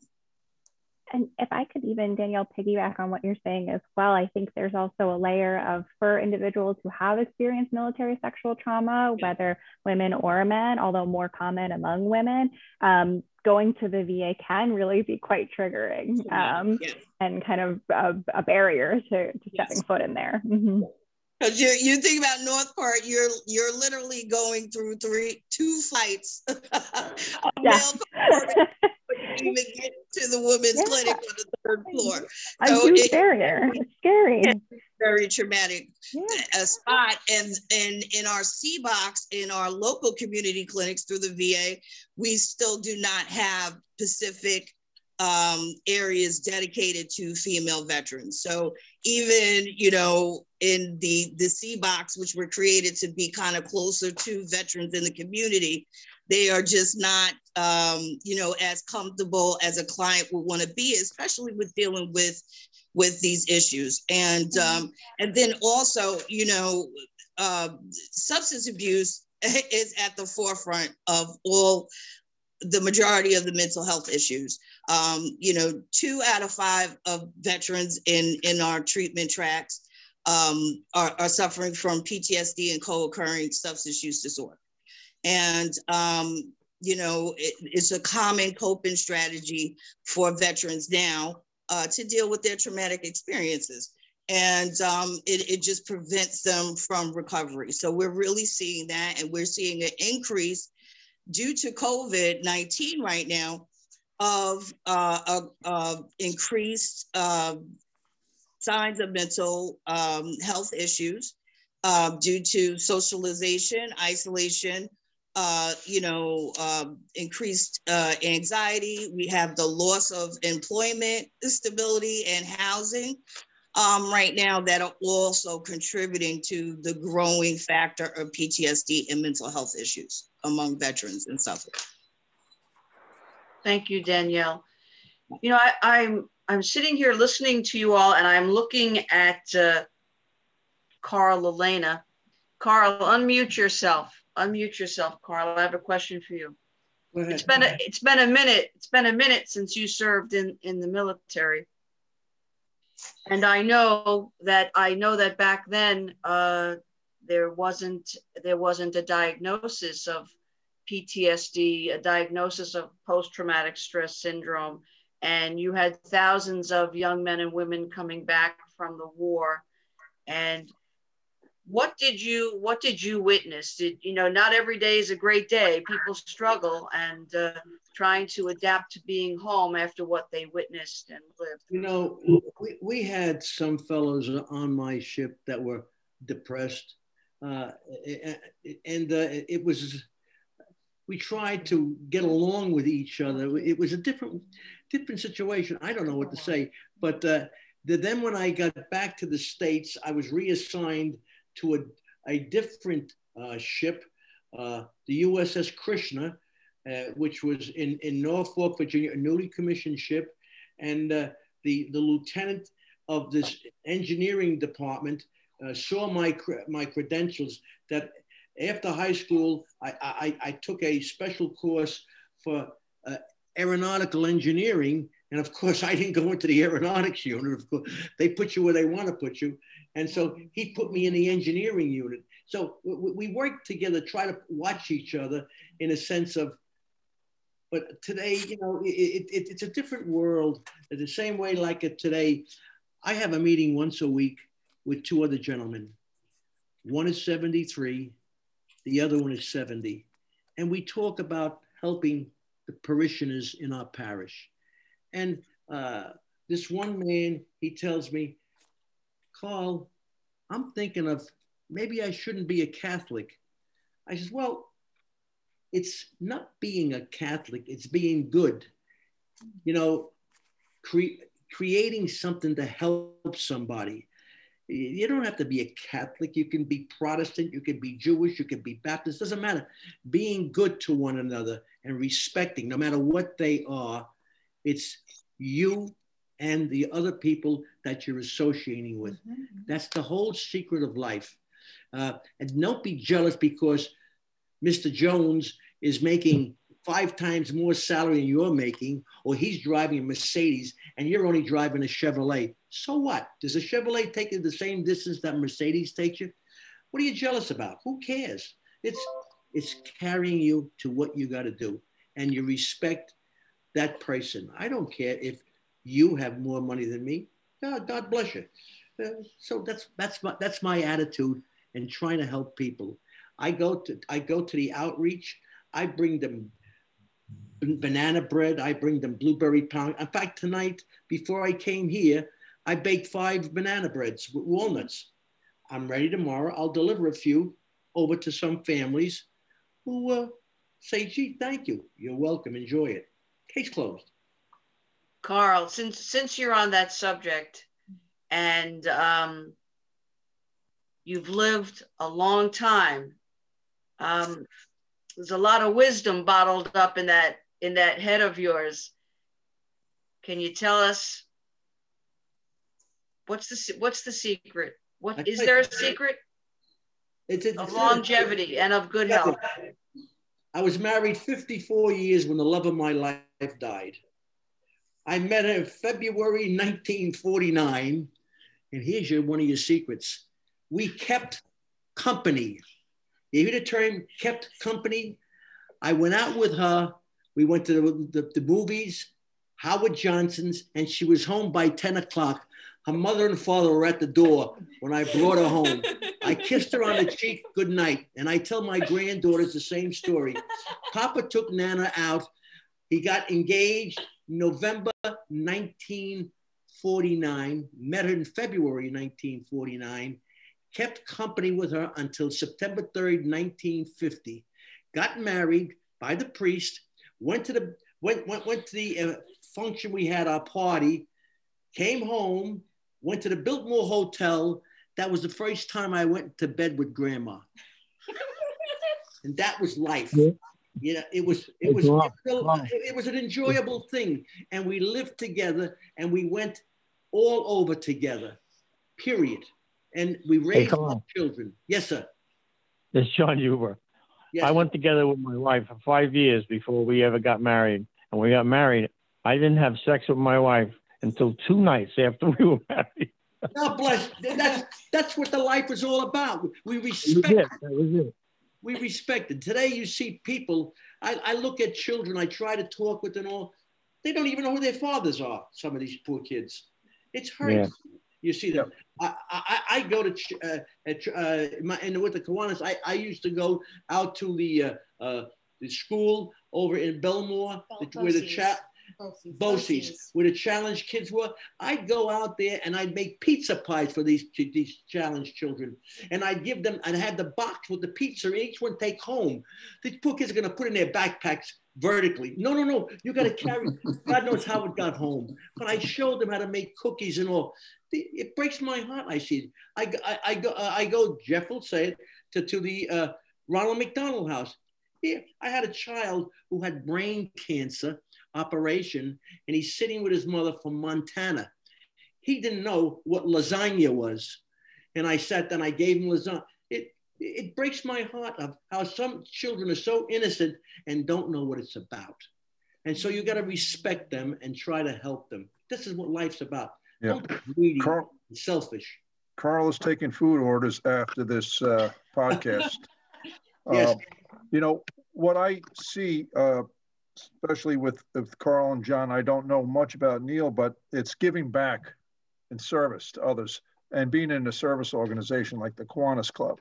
And if I could even, Danielle, piggyback on what you're saying as well, I think there's also a layer of, for individuals who have experienced military sexual trauma, whether women or men, although more common among women, going to the VA can really be quite triggering and kind of a barrier to stepping foot in there. Mm-hmm. Because you think about Northport, you're literally going through two flights of male to even get to the women's clinic on the 3rd floor. So a huge barrier. It's scary. Very traumatic spot. And in our CBOCs, in our local community clinics through the VA, we still do not have specific areas dedicated to female veterans. So even, you know, in the CBOCs, which were created to be kind of closer to veterans in the community, they are just not, you know, as comfortable as a client would want to be, especially with dealing with these issues. And then also, you know, substance abuse is at the forefront of all the majority of the mental health issues. You know, 2 out of 5 of veterans in our treatment tracks are suffering from PTSD and co-occurring substance use disorder. And, you know, it's a common coping strategy for veterans now to deal with their traumatic experiences. And it just prevents them from recovery. So we're really seeing that, and we're seeing an increase due to COVID-19 right now of increased signs of mental health issues due to socialization, isolation, increased anxiety. We have the loss of employment, stability, and housing right now that are also contributing to the growing factor of PTSD and mental health issues among veterans and sufferers. Thank you, Danielle. You know, I'm sitting here listening to you all, and I'm looking at Carl Elena. Carl, unmute yourself. Unmute yourself, Carl. I have a question for you. Go ahead. It's been a minute since you served in the military, and I know that back then there wasn't a diagnosis of PTSD, a diagnosis of post-traumatic stress syndrome, and you had thousands of young men and women coming back from the war. And what did you witness? Not every day is a great day. People struggle and trying to adapt to being home after what they witnessed and lived. You know, we had some fellows on my ship that were depressed, we tried to get along with each other. It was a different situation. I don't know what to say, but then when I got back to the States, I was reassigned to a different ship, the USS Krishna, which was in Norfolk, Virginia, a newly commissioned ship. And the lieutenant of this engineering department saw my credentials that after high school, I took a special course for aeronautical engineering. And of course, I didn't go into the aeronautics unit. Of course, they put you where they want to put you. And so he put me in the engineering unit. So we worked together, try to watch each other in a sense of, but today, you know, it's a different world. The same way like it today, I have a meeting once a week with two other gentlemen. One is 73. The other one is 70. And we talk about helping the parishioners in our parish. And this one man, he tells me, Carl, I'm thinking of maybe I shouldn't be a Catholic. I says, well, it's not being a Catholic, it's being good. You know, creating something to help somebody. You don't have to be a Catholic. You can be Protestant, you can be Jewish, you can be Baptist, doesn't matter. Being good to one another and respecting, no matter what they are, it's you and the other people that you're associating with. Mm-hmm. That's the whole secret of life. And don't be jealous because Mr. Jones is making 5 times more salary than you're making, or he's driving a Mercedes and you're only driving a Chevrolet. So what? Does a Chevrolet take you the same distance that Mercedes takes you? What are you jealous about? Who cares? It's carrying you to what you got to do, and you respect that person. I don't care if you have more money than me. God bless you. So that's my attitude in trying to help people. I go to the outreach. I bring them banana bread. I bring them blueberry pound. In fact, tonight, before I came here, I baked 5 banana breads with walnuts. I'm ready tomorrow. I'll deliver a few over to some families who say, gee, thank you. You're welcome. Enjoy it. Case closed. Carl, since you're on that subject and you've lived a long time, there's a lot of wisdom bottled up in that head of yours. Can you tell us what's the secret? What is there a secret of longevity and of good health? I was married 54 years when the love of my life died. I met her in February 1949, and here's one of your secrets. We kept company. You hear the term kept company? I went out with her. We went to the movies, Howard Johnson's, and she was home by 10 o'clock. Her mother and father were at the door when I brought her home. I kissed her on the cheek, good night. And I tell my granddaughters the same story. Papa took Nana out. He got engaged November 1949, met her in February 1949, kept company with her until September 3rd, 1950. got married by the priest, went to the function we had, our party, came home, went to the Biltmore Hotel. That was the first time I went to bed with Grandma. And that was life. Yeah. You know, it was an enjoyable thing. And we lived together and we went all over together, period. And we raised our children. Yes, sir. It's John Huber. Yes, I went together with my wife for 5 years before we ever got married. And we got married. I didn't have sex with my wife until 2 nights after we were married. God bless. That's what the life is all about. We respect. Yeah, that was it. We respected. Today you see people, I look at children, I try to talk with them all. They don't even know who their fathers are, some of these poor kids. It's hurting. Yeah. You see them. Yeah. I go to, with the Kiwanis, I used to go out to the school over in Belmore, where the challenged kids were. I'd go out there and I'd make pizza pies for these challenged children. And I'd give them, and I had the box with the pizza and each one take home. These poor kids are going to put in their backpacks vertically. No, no, no. You got to carry, God knows how it got home. But I showed them how to make cookies and all. It breaks my heart, I see. I go, Jeff will say it, to the Ronald McDonald House. Here, I had a child who had brain cancer operation, and he's sitting with his mother from Montana. He didn't know what lasagna was. And I sat down, I gave him lasagna. It breaks my heart of how some children are so innocent and don't know what it's about. And so you got to respect them and try to help them. This is what life's about. Yeah. Don't be greedy and selfish. Carl is taking food orders after this podcast. Yes. You know, what I see, especially with Carl and John, I don't know much about Neil, but it's giving back in service to others and being in a service organization like the Kiwanis Club.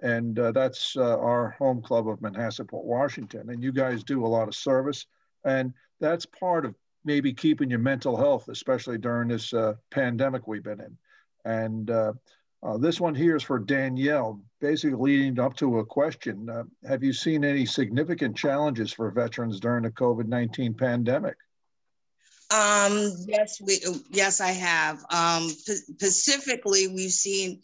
That's our home club of Manhasset-Port, Washington. And you guys do a lot of service. And that's part of maybe keeping your mental health, especially during this pandemic we've been in. And this one here is for Danielle, basically leading up to a question. Have you seen any significant challenges for veterans during the COVID-19 pandemic? Yes, I have. Specifically, we've seen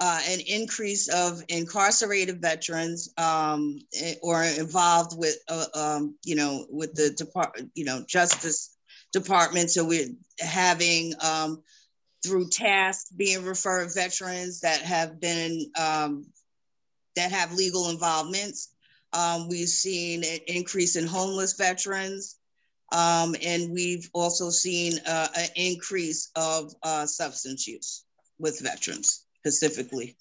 an increase of incarcerated veterans or involved with, with the Justice Department. So we're having through tasks being referred veterans that have been that have legal involvements. We've seen an increase in homeless veterans, and we've also seen an increase of substance use with veterans specifically.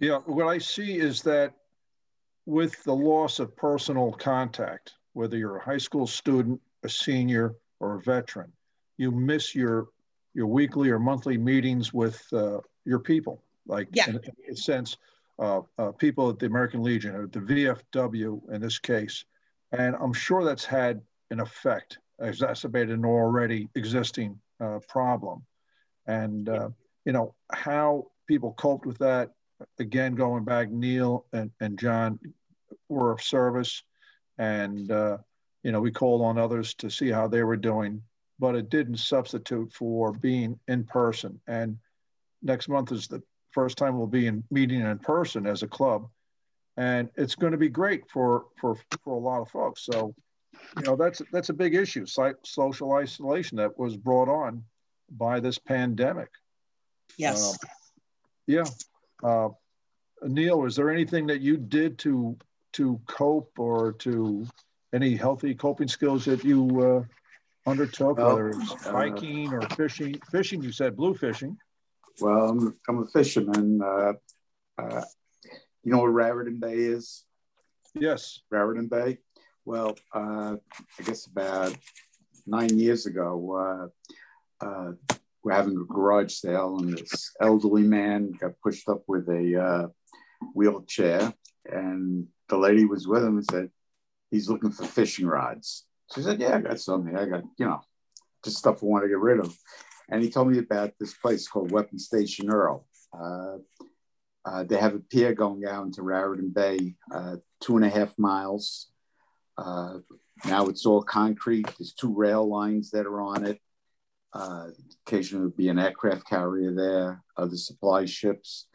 Yeah, what I see is that with the loss of personal contact, whether you're a high school student, a senior, or a veteran, you miss your weekly or monthly meetings with your people, like in a sense, people at the American Legion or the VFW in this case. And I'm sure that's had an effect, exacerbated an already existing problem. And, you know, how people coped with that, again, going back, Neil and John were of service. And, you know, we called on others to see how they were doing, but it didn't substitute for being in person. And next month is the first time we'll be in meeting in person as a club. And it's going to be great for a lot of folks. So, you know, that's a big issue, social isolation that was brought on by this pandemic. Yes. Neil, is there anything that you did to cope or to any healthy coping skills that you undertook, whether it's hiking or fishing? Fishing, you said blue fishing. Well, I'm a fisherman. You know what Raritan Bay is? Yes. Raritan Bay? Well, I guess about 9 years ago, we're having a garage sale and this elderly man got pushed up with a wheelchair, and the lady was with him and said, he's looking for fishing rods. She said, yeah, I got something. I got, just stuff I want to get rid of. And he told me about this place called Weapon Station Earl. They have a pier going down to Raritan Bay, 2.5 miles. Now it's all concrete. There's 2 rail lines that are on it. Occasionally there'll be an aircraft carrier there, other supply ships.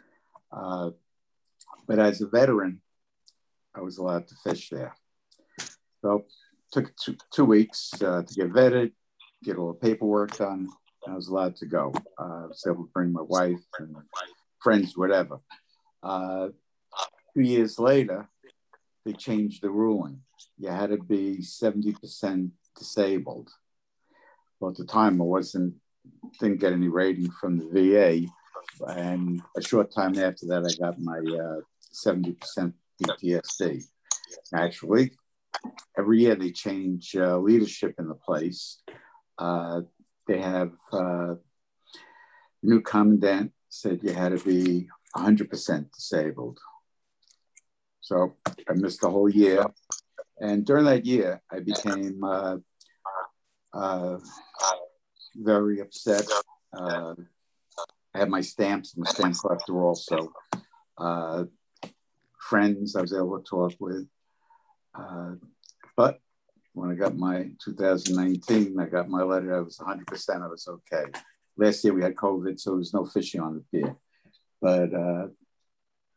But as a veteran, I was allowed to fish there. So it took 2 weeks to get vetted, get all the paperwork done. I was allowed to go. I was able to bring my wife and friends, whatever. 2 years later, they changed the ruling. You had to be 70% disabled. Well, at the time, I didn't get any rating from the VA. And a short time after that, I got my 70% PTSD. Actually, every year they change leadership in the place. They have new commandant said you had to be 100% disabled. So I missed the whole year. And during that year, I became very upset. I had my stamps. I'm a stamp collector also. Friends I was able to talk with. But when I got my 2019, I got my letter. I was 100%. I was okay. Last year we had COVID, so there was no fishing on the pier. But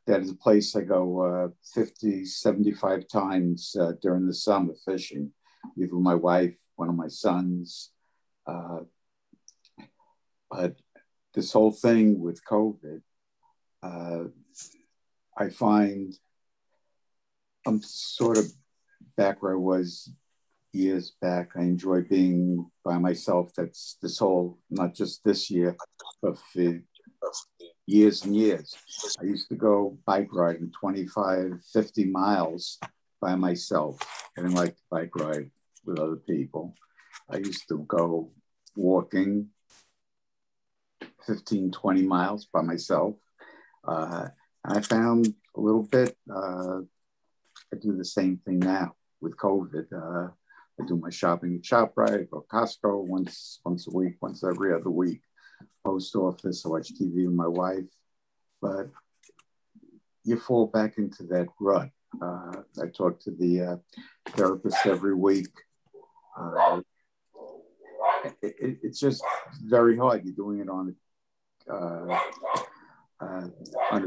that is a place I go 50, 75 times during the summer fishing, either with my wife, one of my sons. But this whole thing with COVID, I find I'm sort of back where I was years back. I enjoy being by myself. That's this whole, not just this year, but for years and years. I used to go bike riding 25, 50 miles by myself. I didn't like to bike ride with other people. I used to go walking 15, 20 miles by myself. I found a little bit, I do the same thing now with COVID. I do my shopping at ShopRite or Costco once a week, once every other week. Post office, I watch TV with my wife. But you fall back into that rut. I talk to the therapist every week. It's just very hard. You're doing it on a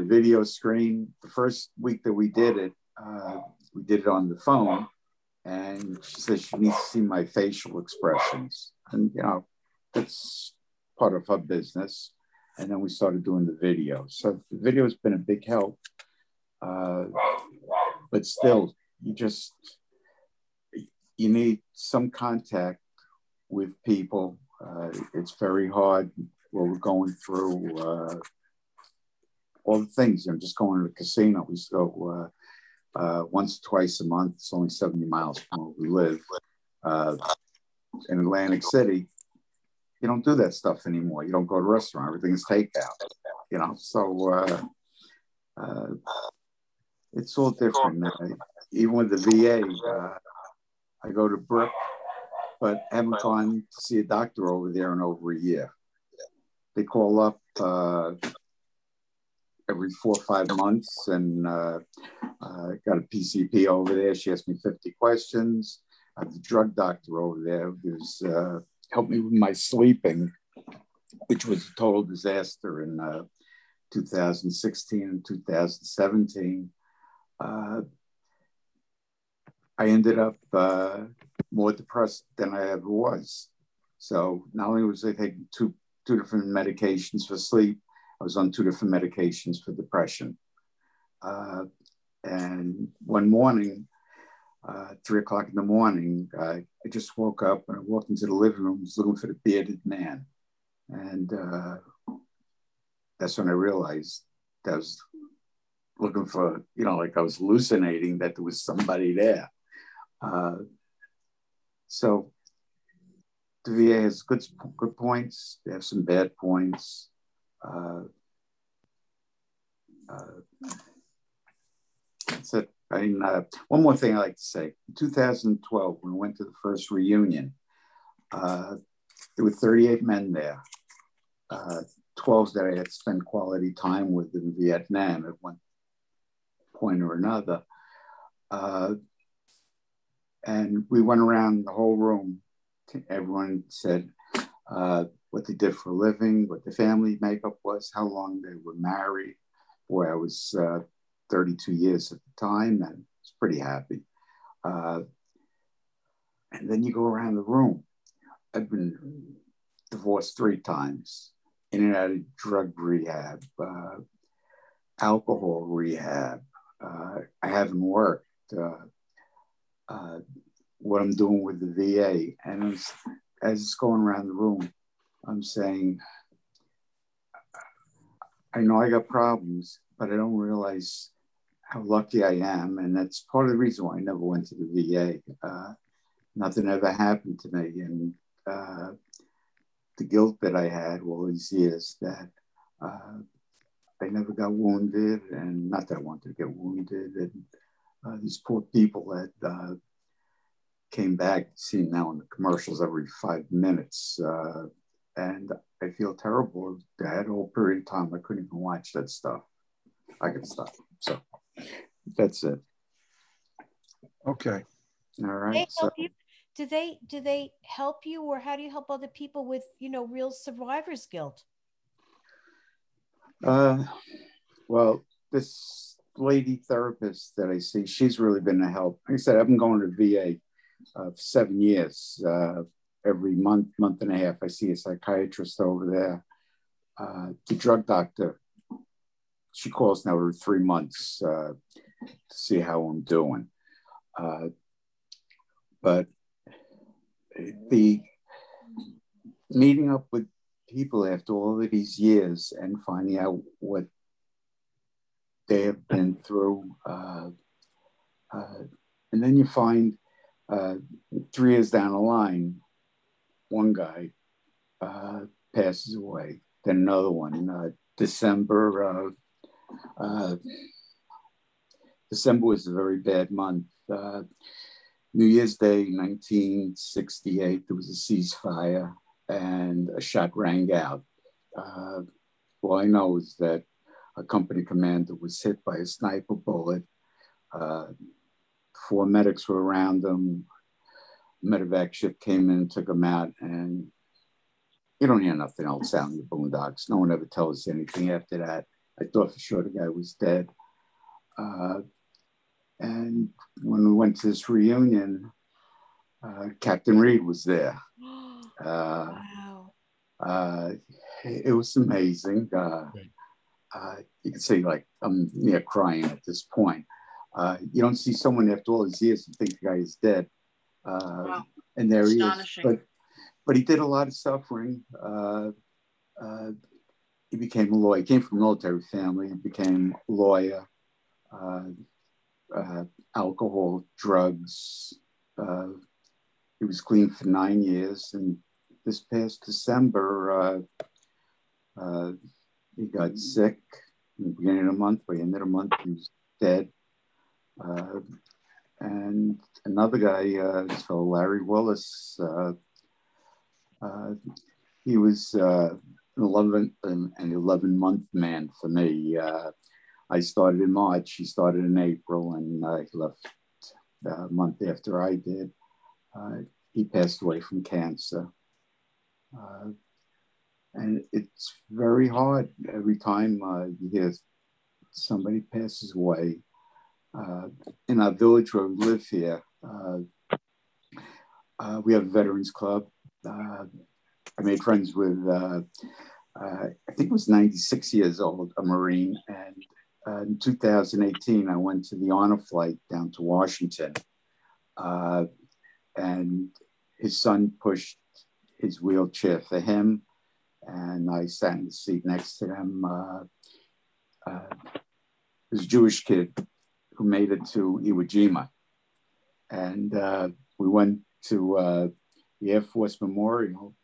video screen. The first week that we did it on the phone, and she said she needs to see my facial expressions, and you know that's part of her business. And then we started doing the video. So the video has been a big help, but still, you need some contact with people. It's very hard. What we're going through. All the things, you know, just going to the casino. We used to go once, twice a month. It's only 70 miles from where we live. In Atlantic City, you don't do that stuff anymore. You don't go to a restaurant. Everything is takeout, you know? So it's all different. Even with the VA, I go to Brook, but haven't gone to see a doctor over there in over a year. They call up, every 4 or 5 months, and got a PCP over there. She asked me 50 questions. I have the drug doctor over there who's helped me with my sleeping, which was a total disaster in 2016 and 2017. I ended up more depressed than I ever was. So not only was I taking two different medications for sleep, I was on 2 different medications for depression. And one morning, 3 o'clock in the morning, I just woke up and I walked into the living room, was looking for the bearded man. And that's when I realized that I was looking for, you know, like I was hallucinating that there was somebody there. So the VA has good points. They have some bad points. That's it. I mean, one more thing I like to say. In 2012, when we went to the first reunion, there were 38 men there. 12s that I had spent quality time with in Vietnam at one point or another. And we went around the whole room. Everyone said what they did for a living, what the family makeup was, how long they were married. Boy, I was 32 years at the time, and I was pretty happy. And then you go around the room. I've been divorced 3 times, in and out of drug rehab, alcohol rehab. I haven't worked. What I'm doing with the VA. And as it's going around the room, I'm saying, I know I got problems, but I don't realize how lucky I am. And that's part of the reason why I never went to the VA. Nothing ever happened to me. And the guilt that I had all these years that I never got wounded, and not that I wanted to get wounded. And these poor people that came back, seen now in the commercials every 5 minutes. And I feel terrible. That whole period of time, I couldn't even watch that stuff. I could stop. So that's it. Okay. All right. They help you? Do they help you, or how do you help other people with, you know, real survivor's guilt? Well, this lady therapist that I see, she's really been a help. Like I said, I've been going to VA for 7 years. Every month, month and a half, I see a psychiatrist over there. The drug doctor, she calls now every 3 months to see how I'm doing. But the meeting up with people after all of these years and finding out what they have been through. And then you find 3 years down the line, one guy passes away, then another one in December was a very bad month. New Year's Day, 1968, there was a ceasefire and a shot rang out. All I know is that a company commander was hit by a sniper bullet. 4 medics were around him. Medevac ship came in, took him out, and you don't hear nothing else out in the boondocks. No one ever tells anything after that. I thought for sure the guy was dead. And when we went to this reunion, Captain Reed was there. Wow. It was amazing. You can see, like, I'm near crying at this point. You don't see someone after all these years and think the guy is dead. Wow. And there he is. But he did a lot of suffering. He became a lawyer. He came from a military family. He became a lawyer. Alcohol, drugs. He was clean for 9 years, and this past December, he got sick in the beginning of the month. By the end of the month, he was dead. And another guy, this fellow Larry Willis, he was an 11-month man for me. I started in March, he started in April, and he left a month after I did. He passed away from cancer. And it's very hard every time you hear somebody passes away. In our village where we live here, we have a veterans club. I made friends with, I think it was 96 years old, a Marine, and in 2018, I went to the honor flight down to Washington, and his son pushed his wheelchair for him, and I sat in the seat next to him. It was a Jewish kid who made it to Iwo Jima, and we went to the Air Force Memorial.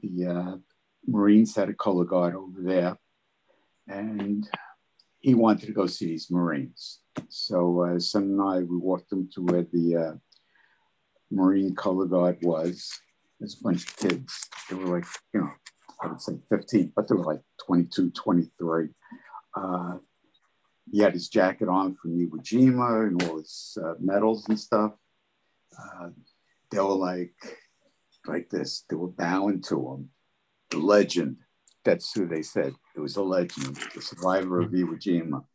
The Marines had a color guard over there, and he wanted to go see these Marines. So Sam and I, we walked him to where the Marine Color Guard was. There's a bunch of kids. They were like, you know, I would say 15, but they were like 22, 23. He had his jacket on from Iwo Jima and all his medals and stuff. They were like this. They were bowing to him. The legend. That's who they said. It was a legend, the survivor of Iwo Jima.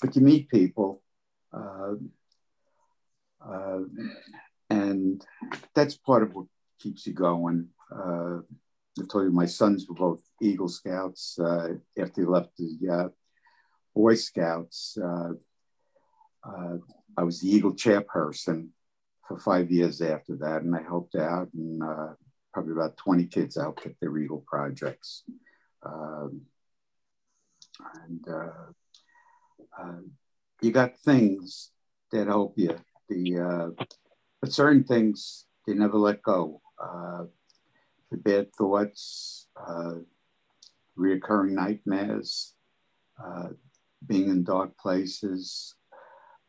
But you meet people. And that's part of what keeps you going. I told you my sons were both Eagle Scouts after they left the Boy Scouts. I was the Eagle chairperson for 5 years after that, and I helped out, and probably about 20 kids out at their Eagle projects. You got things that help you. But certain things, they never let go. The bad thoughts, reoccurring nightmares, being in dark places.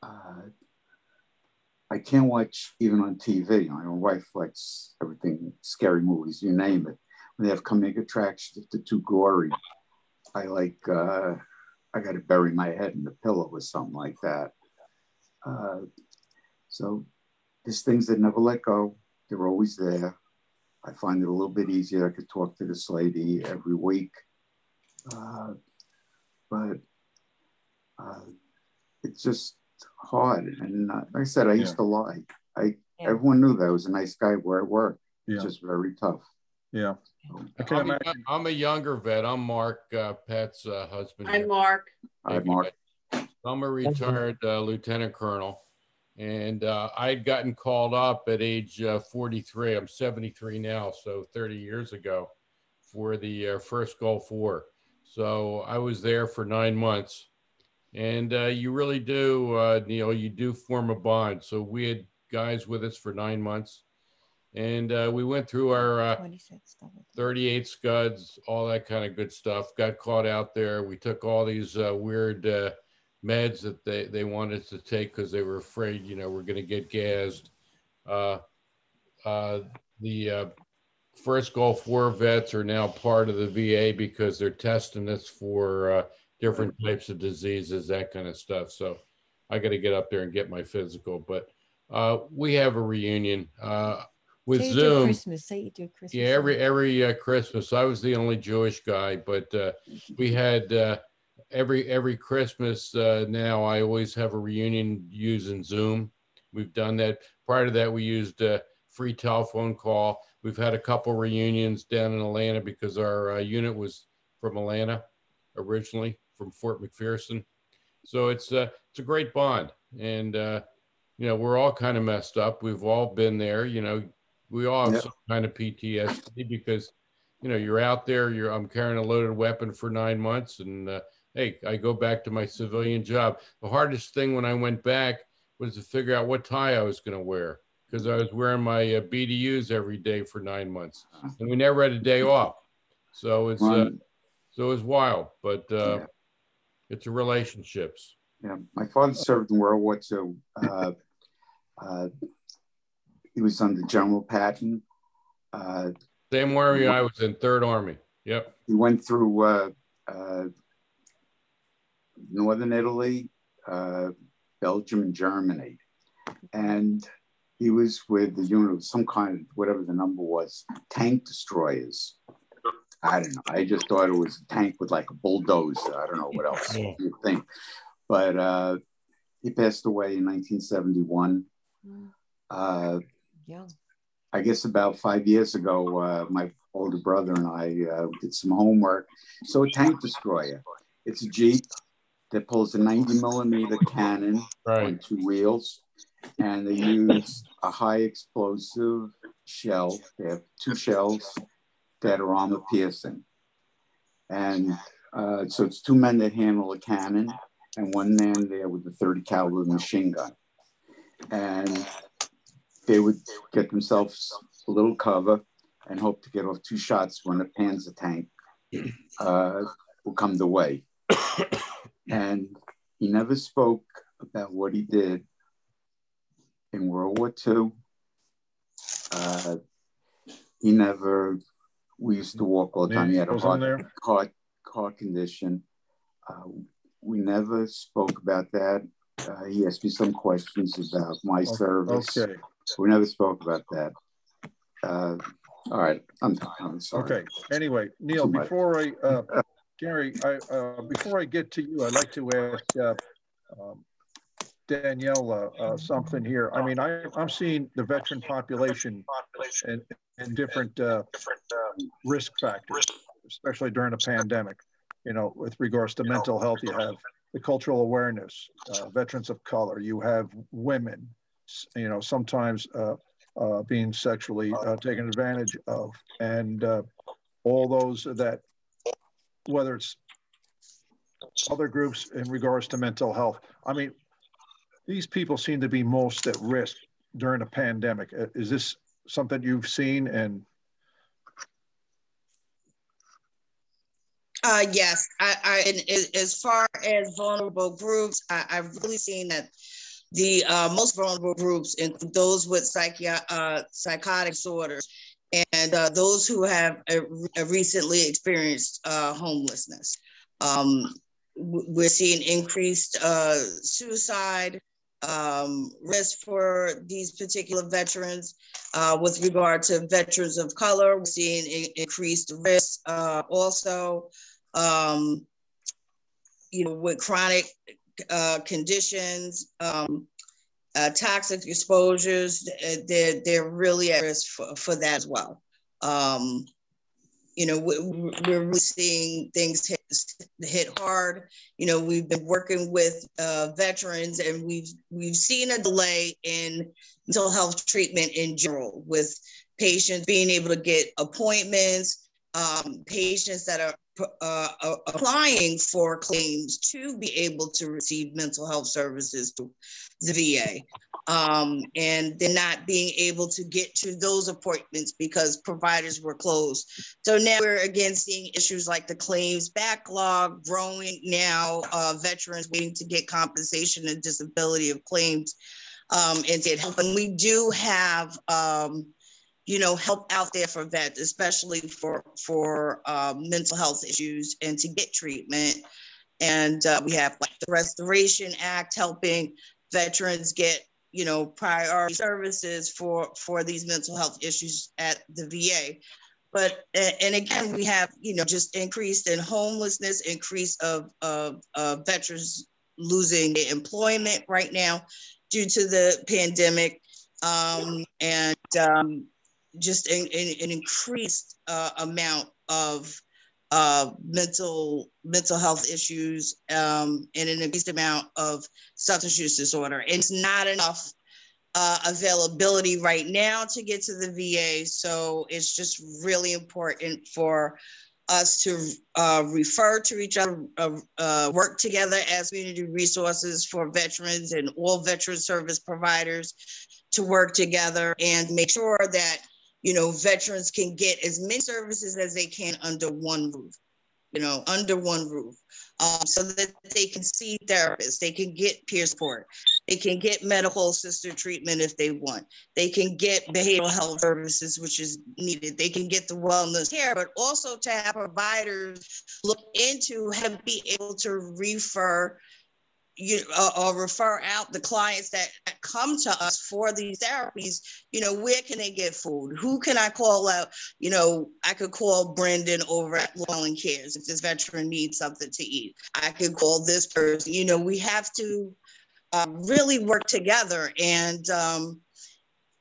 I can't watch even on TV. My wife likes everything, scary movies, you name it. When they have coming attractions, if they're too gory, I got to bury my head in the pillow or something like that. So there's things that never let go. They're always there. I find it a little bit easier. I could talk to this lady every week, but it's just hard. And like I said, I used to lie. Everyone knew that I was a nice guy where I worked. It's just very tough. Yeah. Okay. I'm a younger vet. I'm Mark, Pat's husband. Hi, Mark. Hi, Mark. I'm a retired lieutenant colonel. And I'd gotten called up at age 43. I'm 73 now, so 30 years ago, for the first Gulf War. So I was there for 9 months. And you really do, Neil, you do form a bond. So we had guys with us for 9 months. And we went through our 38 scuds, all that kind of good stuff, got caught out there. We took all these weird meds that they wanted to take because they were afraid, we're going to get gassed. The first Gulf War vets are now part of the VA because they're testing us for different types of diseases, that kind of stuff. So I got to get up there and get my physical, but we have a reunion. With Zoom, you do Christmas. Yeah, every Christmas. I was the only Jewish guy, but we had every Christmas now. I always have a reunion using Zoom. We've done that. Prior to that, we used a free telephone call. We've had a couple reunions down in Atlanta because our unit was from Atlanta originally, from Fort McPherson. So it's a great bond, and we're all kind of messed up. We've all been there. We all have some kind of PTSD because, you're out there, I'm carrying a loaded weapon for 9 months, and hey, I go back to my civilian job. The hardest thing when I went back was to figure out what tie I was going to wear, because I was wearing my BDUs every day for 9 months, and we never had a day off. So it was wild, but it's relationships. Yeah, my father served in World War II. He was under General Patton. Same army I was in, 3rd Army. Yep. He went through northern Italy, Belgium, and Germany. And he was with the unit of some kind of, whatever the number was, tank destroyers. I don't know. I just thought it was a tank with like a bulldozer. I don't know what else you think. But he passed away in 1971. I guess about 5 years ago, my older brother and I did some homework. So a tank destroyer, it's a Jeep that pulls a 90-millimeter cannon on two wheels, and they use a high explosive shell. They have two shells that are armor piercing. And so it's two men that handle a cannon, and one man there with a 30 caliber machine gun. And they would get themselves a little cover and hope to get off two shots when a panzer tank will come the way. And he never spoke about what he did in World War II. He never We used to walk all the time. He had a heart condition. We never spoke about that. He asked me some questions about my service. Okay. We never spoke about that. All right, I'm sorry. Okay. Anyway, Neil, before I, Gary, before I get to you, I'd like to ask Danielle something here. I mean, I'm seeing the veteran population and different risk factors, especially during a pandemic. You know, with regards to mental health, you have the cultural awareness, veterans of color. You have women, you know, sometimes being sexually taken advantage of, and all those that, whether it's other groups in regards to mental health. I mean, these people seem to be most at risk during a pandemic. Is this something you've seen? And yes, I as far as vulnerable groups, I've really seen that. The most vulnerable groups and those with psychotic disorders and those who have recently experienced homelessness. We're seeing increased suicide risk for these particular veterans. With regard to veterans of color, we're seeing increased risk also, you know, with chronic conditions, toxic exposures, they're really at risk for that as well. You know, we're really seeing things hit hard. You know, we've been working with veterans, and we've seen a delay in mental health treatment in general, with patients being able to get appointments, patients that are applying for claims to be able to receive mental health services to the VA, and they're not being able to get to those appointments because providers were closed. So now we're again seeing issues like the claims backlog growing now, veterans waiting to get compensation and disability of claims and get help. And we do have you know, help out there for vets, especially for mental health issues and to get treatment. And we have like the Restoration Act helping veterans get, you know, priority services for these mental health issues at the VA. But, and again, we have, you know, just increased in homelessness, increase of veterans losing their employment right now due to the pandemic. Just an increased amount of mental health issues and an increased amount of substance use disorder. It's not enough availability right now to get to the VA, so it's just really important for us to refer to each other, work together as community resources for veterans and all veteran service providers to work together and make sure that, you know, veterans can get as many services as they can under one roof, you know, under one roof, so that they can see therapists, they can get peer support, they can get medical assisted treatment if they want, they can get behavioral health services, which is needed, they can get the wellness care, but also to have providers look into and be able to refer or refer out the clients that come to us for these therapies. You know, where can they get food? Who can I call out? You know, I could call Brendan over at Long Island Cares if this veteran needs something to eat. I could call this person. You know, we have to really work together. And,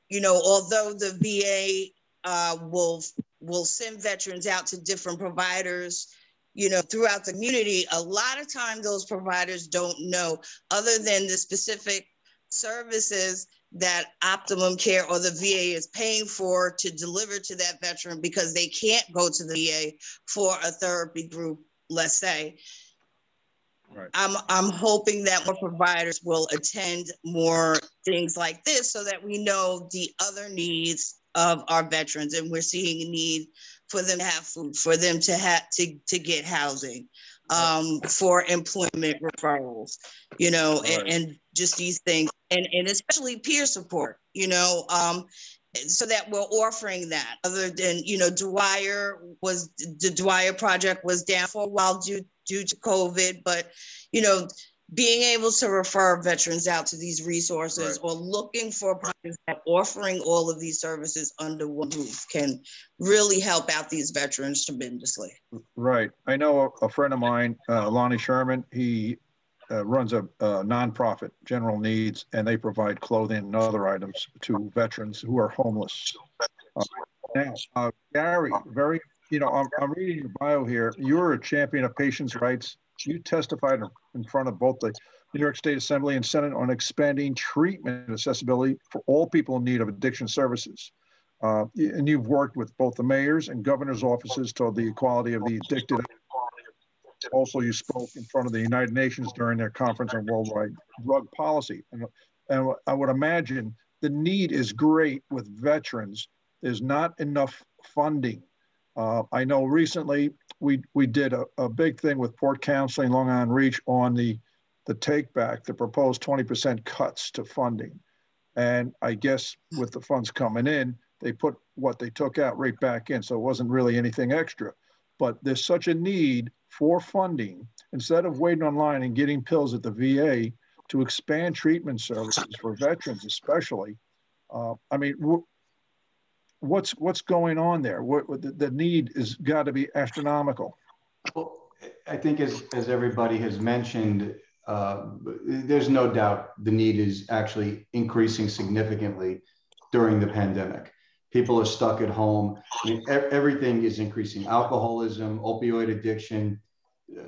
you know, although the VA will send veterans out to different providers, you know, throughout the community, a lot of time those providers don't know, other than the specific services that Optimum Care or the VA is paying for to deliver to that veteran, because they can't go to the VA for a therapy group, let's say. Right. I'm hoping that more providers will attend more things like this so that we know the other needs of our veterans, and we're seeing a need for them to have food, for them to have to get housing, for employment referrals, you know, right. And just these things, and especially peer support, you know, so that we're offering that. Other than, you know, the Dwyer project was down for a while due to COVID, but, you know, being able to refer veterans out to these resources, right, or looking for projects that offering all of these services under one roof can really help out these veterans tremendously. Right. I know a friend of mine, Lonnie Sherman, he runs a nonprofit, General Needs, and they provide clothing and other items to veterans who are homeless. Now, Gary, very, you know, I'm reading your bio here. You're a champion of patients' rights. You testified in front of both the New York State Assembly and Senate on expanding treatment accessibility for all people in need of addiction services. And you've worked with both the mayor's and governor's offices toward the equality of the addicted. Also, you spoke in front of the United Nations during their conference on worldwide drug policy. And I would imagine the need is great with veterans. There's not enough funding. I know recently we did a big thing with Port Counseling, Long Island Reach, on the take back, the proposed 20% cuts to funding. And I guess with the funds coming in, they put what they took out right back in. So it wasn't really anything extra, but there's such a need for funding. Instead of waiting online and getting pills at the VA, to expand treatment services for veterans, especially, I mean, what's going on there? The need has got to be astronomical. Well, I think as everybody has mentioned, there's no doubt the need is actually increasing significantly during the pandemic. People are stuck at home. I mean, everything is increasing: alcoholism, opioid addiction,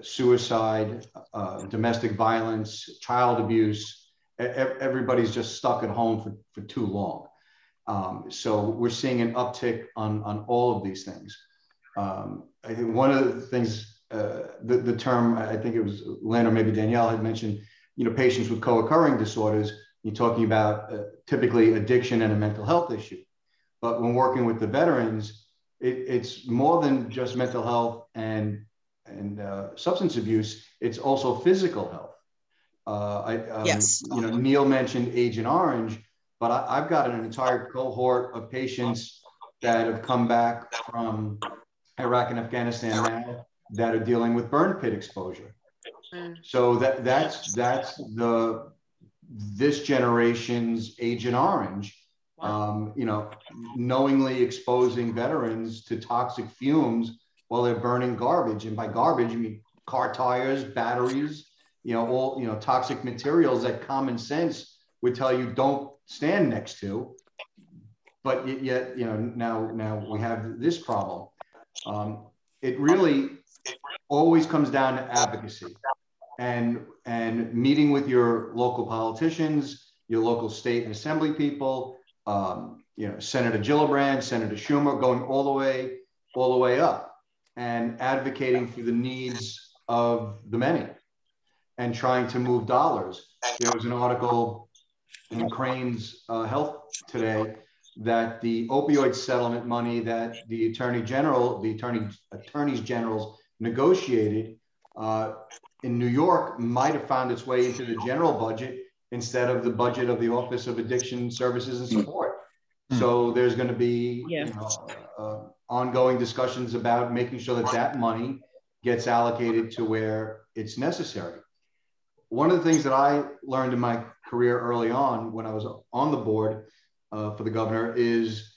suicide, domestic violence, child abuse. Everybody's just stuck at home for too long. So we're seeing an uptick on all of these things. I think one of the things, the term, I think it was Lynn or maybe Danielle had mentioned, you know, patients with co-occurring disorders, you're talking about typically addiction and a mental health issue. But when working with the veterans, it's more than just mental health and substance abuse, it's also physical health. Yes. You know, Neil mentioned Agent Orange, but I've got an entire cohort of patients that have come back from Iraq and Afghanistan now that are dealing with burn pit exposure. So that's this generation's Agent Orange, you know, knowingly exposing veterans to toxic fumes while they're burning garbage. And by garbage, you mean car tires, batteries, you know, all, you know, toxic materials that common sense would tell you don't stand next to, but yet, you know, now we have this problem. It really always comes down to advocacy and meeting with your local politicians, your local state and assembly people, you know, Senator Gillibrand, Senator Schumer, going all the way up and advocating for the needs of the many and trying to move dollars. There was an article in Crane's Health today that the opioid settlement money that the attorneys generals negotiated in New York might have found its way into the general budget instead of the budget of the Office of Addiction Services and Support. So there's going to be, yeah, you know, ongoing discussions about making sure that that money gets allocated to where it's necessary. One of the things that I learned in my career early on when I was on the board for the governor is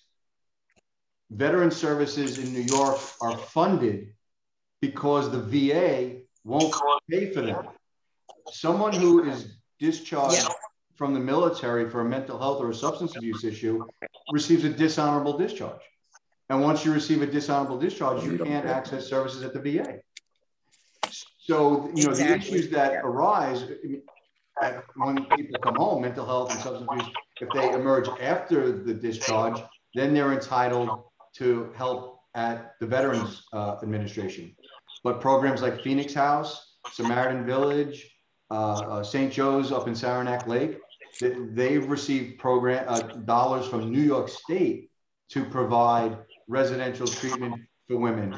veteran services in New York are funded because the VA won't pay for them. Someone who is discharged, yeah, from the military for a mental health or a substance abuse issue receives a dishonorable discharge. And once you receive a dishonorable discharge, you can't access services at the VA. So, you know, exactly, the issues that arise, I mean, when people come home, mental health and substance abuse, if they emerge after the discharge, then they're entitled to help at the Veterans Administration. But programs like Phoenix House, Samaritan Village, St. Joe's up in Saranac Lake, they've received program dollars from New York State to provide residential treatment for women,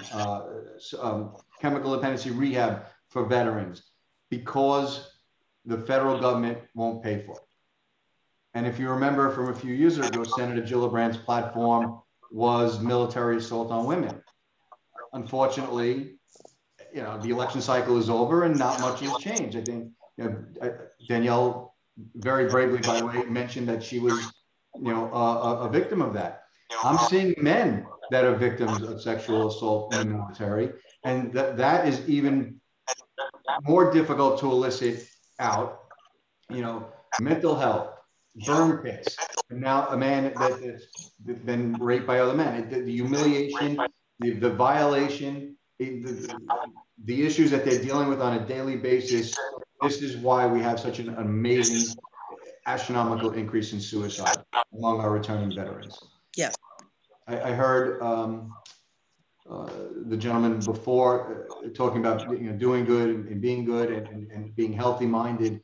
chemical dependency rehab for veterans, because the federal government won't pay for it. And if you remember from a few years ago, Senator Gillibrand's platform was military assault on women. Unfortunately, you know, the election cycle is over and not much has changed. I think, you know, Danielle very bravely, by the way, mentioned that she was, you know, a victim of that. I'm seeing men that are victims of sexual assault in the military, and that is even more difficult to elicit out. You know, mental health, burn pits, and now a man that's been raped by other men. The humiliation, the violation, the issues that they're dealing with on a daily basis. This is why we have such an amazing, astronomical increase in suicide among our returning veterans. Yes. I heard the gentleman before talking about, you know, doing good and being good and being healthy-minded.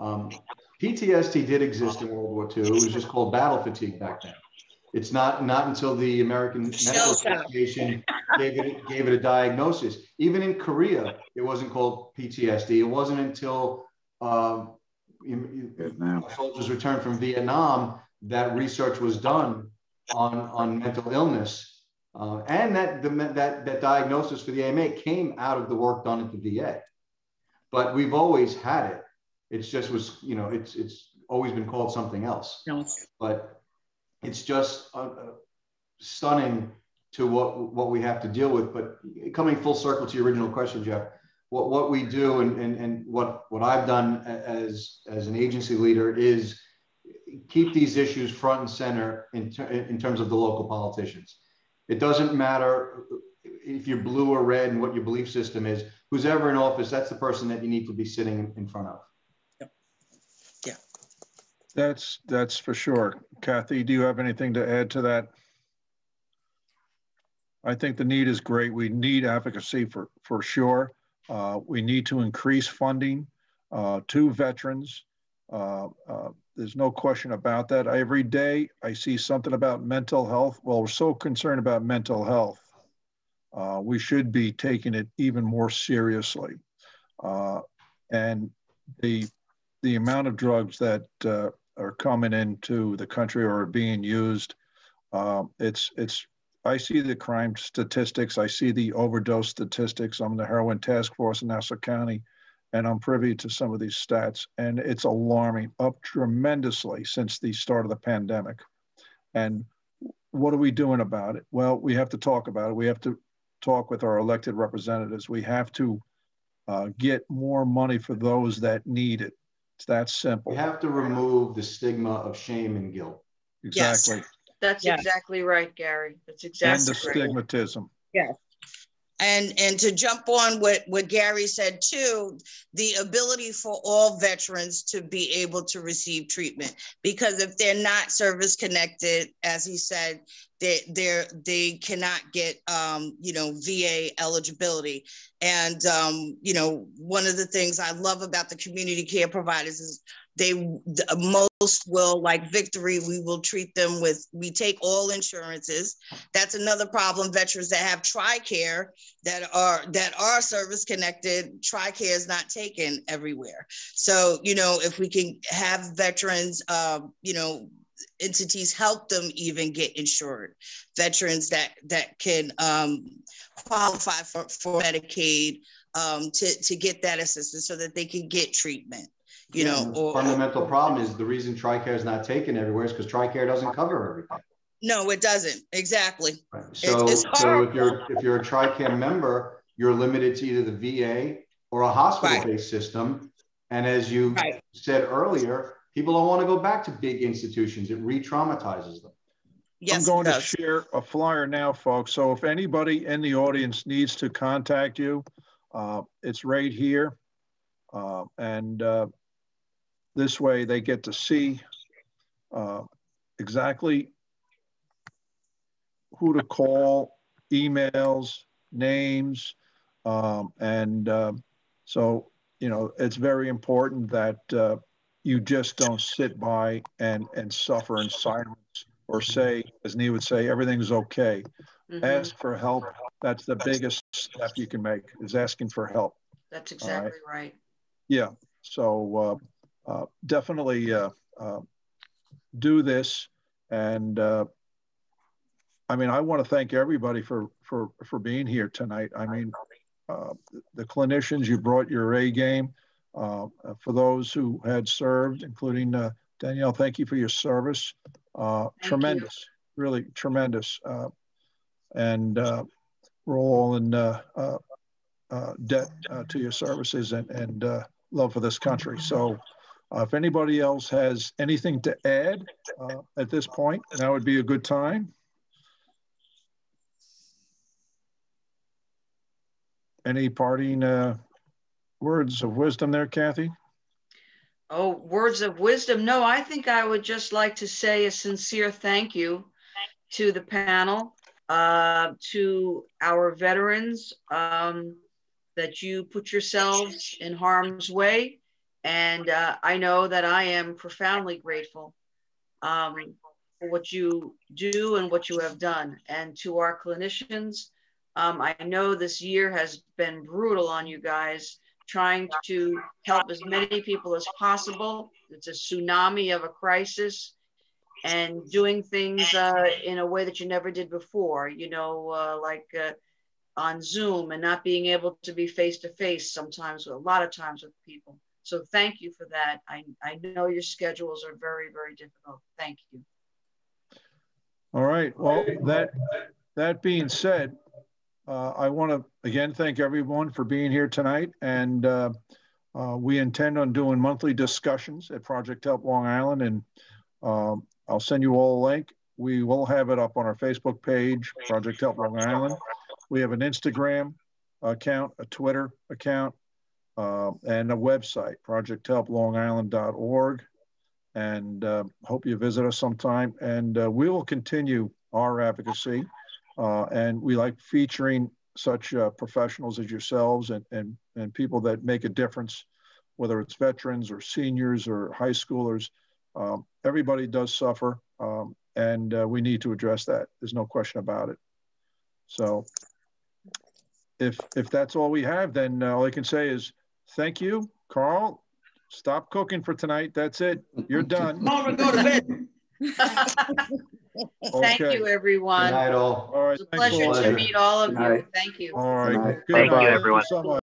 PTSD did exist in World War II. It was just called battle fatigue back then. It's not until the American Medical Association gave it a diagnosis. Even in Korea, it wasn't called PTSD. It wasn't until soldiers returned from Vietnam that research was done on mental illness, and that diagnosis for the AMA came out of the work done at the VA. But we've always had it. It's just was, you know, it's always been called something else. But it's just stunning to what we have to deal with. But coming full circle to your original question, Jeff, what we do and what I've done as an agency leader is keep these issues front and center in terms of the local politicians. It doesn't matter if you're blue or red and what your belief system is. Who's ever in office, that's the person that you need to be sitting in front of. That's for sure. Kathy, do you have anything to add to that? I think the need is great. We need advocacy for sure. We need to increase funding to veterans. There's no question about that. Every day I see something about mental health. Well, we're so concerned about mental health. We should be taking it even more seriously. And the amount of drugs that are coming into the country or are being used, I see the crime statistics, I see the overdose statistics. I'm the heroin task force in Nassau County, and I'm privy to some of these stats, and it's alarming, up tremendously since the start of the pandemic. And what are we doing about it? Well, we have to talk about it. We have to talk with our elected representatives. We have to get more money for those that need it. It's that simple. We have to remove the stigma of shame and guilt. Exactly. Yes. That's exactly right, Gary. That's exactly right. And the stigmatism. Yes. And to jump on what Gary said too, the ability for all veterans to be able to receive treatment, because if they're not service connected, as he said, they cannot get, you know, VA eligibility. And, you know, one of the things I love about the community care providers is most will, like Victory, we will treat them with, we take all insurances. That's another problem, veterans that have TRICARE that are service connected, TRICARE is not taken everywhere. So, you know, if we can have veterans, you know, entities help them even get insured. Veterans that can qualify for Medicaid to get that assistance so that they can get treatment. You know, the fundamental problem is the reason TRICARE is not taken everywhere is because TRICARE doesn't cover everything. No, it doesn't. Exactly. Right. So, so if you're a TRICARE member, you're limited to either the VA or a hospital-based system. And as you said earlier, people don't want to go back to big institutions. It re-traumatizes them. Yes, I'm going to share a flyer now, folks. So if anybody in the audience needs to contact you, it's right here. This way they get to see exactly who to call, emails, names. So, you know, it's very important that you just don't sit by and suffer in silence or say, as Nee would say, everything's okay. Mm-hmm. Ask for help. That's the biggest step you can make, is asking for help. That's exactly right. Yeah, so definitely do this. And I mean, I want to thank everybody for being here tonight. I mean, the clinicians, you brought your A game. For those who had served, including Danielle, thank you for your service. Tremendous, really tremendous. And we're all in debt to your services and love for this country. So if anybody else has anything to add at this point, now would be a good time. Any parting words of wisdom there, Kathy? Oh, words of wisdom. No, I think I would just like to say a sincere thank you to the panel, to our veterans, that you put yourselves in harm's way. And I know that I am profoundly grateful for what you do and what you have done. And to our clinicians, I know this year has been brutal on you guys, trying to help as many people as possible. It's a tsunami of a crisis, and doing things in a way that you never did before, you know, like on Zoom and not being able to be face-to-face sometimes, a lot of times with people. So thank you for that. I know your schedules are very, very difficult. Thank you. All right, well, that being said, I want to, again, thank everyone for being here tonight. And we intend on doing monthly discussions at Project Help Long Island. And I'll send you all a link. We will have it up on our Facebook page, Project Help Long Island. We have an Instagram account, a Twitter account, and a website, projecthelplongisland.org. And hope you visit us sometime. And we will continue our advocacy. And we like featuring such professionals as yourselves and people that make a difference, whether it's veterans or seniors or high schoolers. Everybody does suffer, and we need to address that. There's no question about it. So if that's all we have, then all I can say is thank you. Carl, stop cooking for tonight. That's it. You're done. Mom will go to bed. Thank you, everyone. Good night, all. All right, it's a pleasure to meet all of you. Thank you. All right. Good night. Thank you, everyone.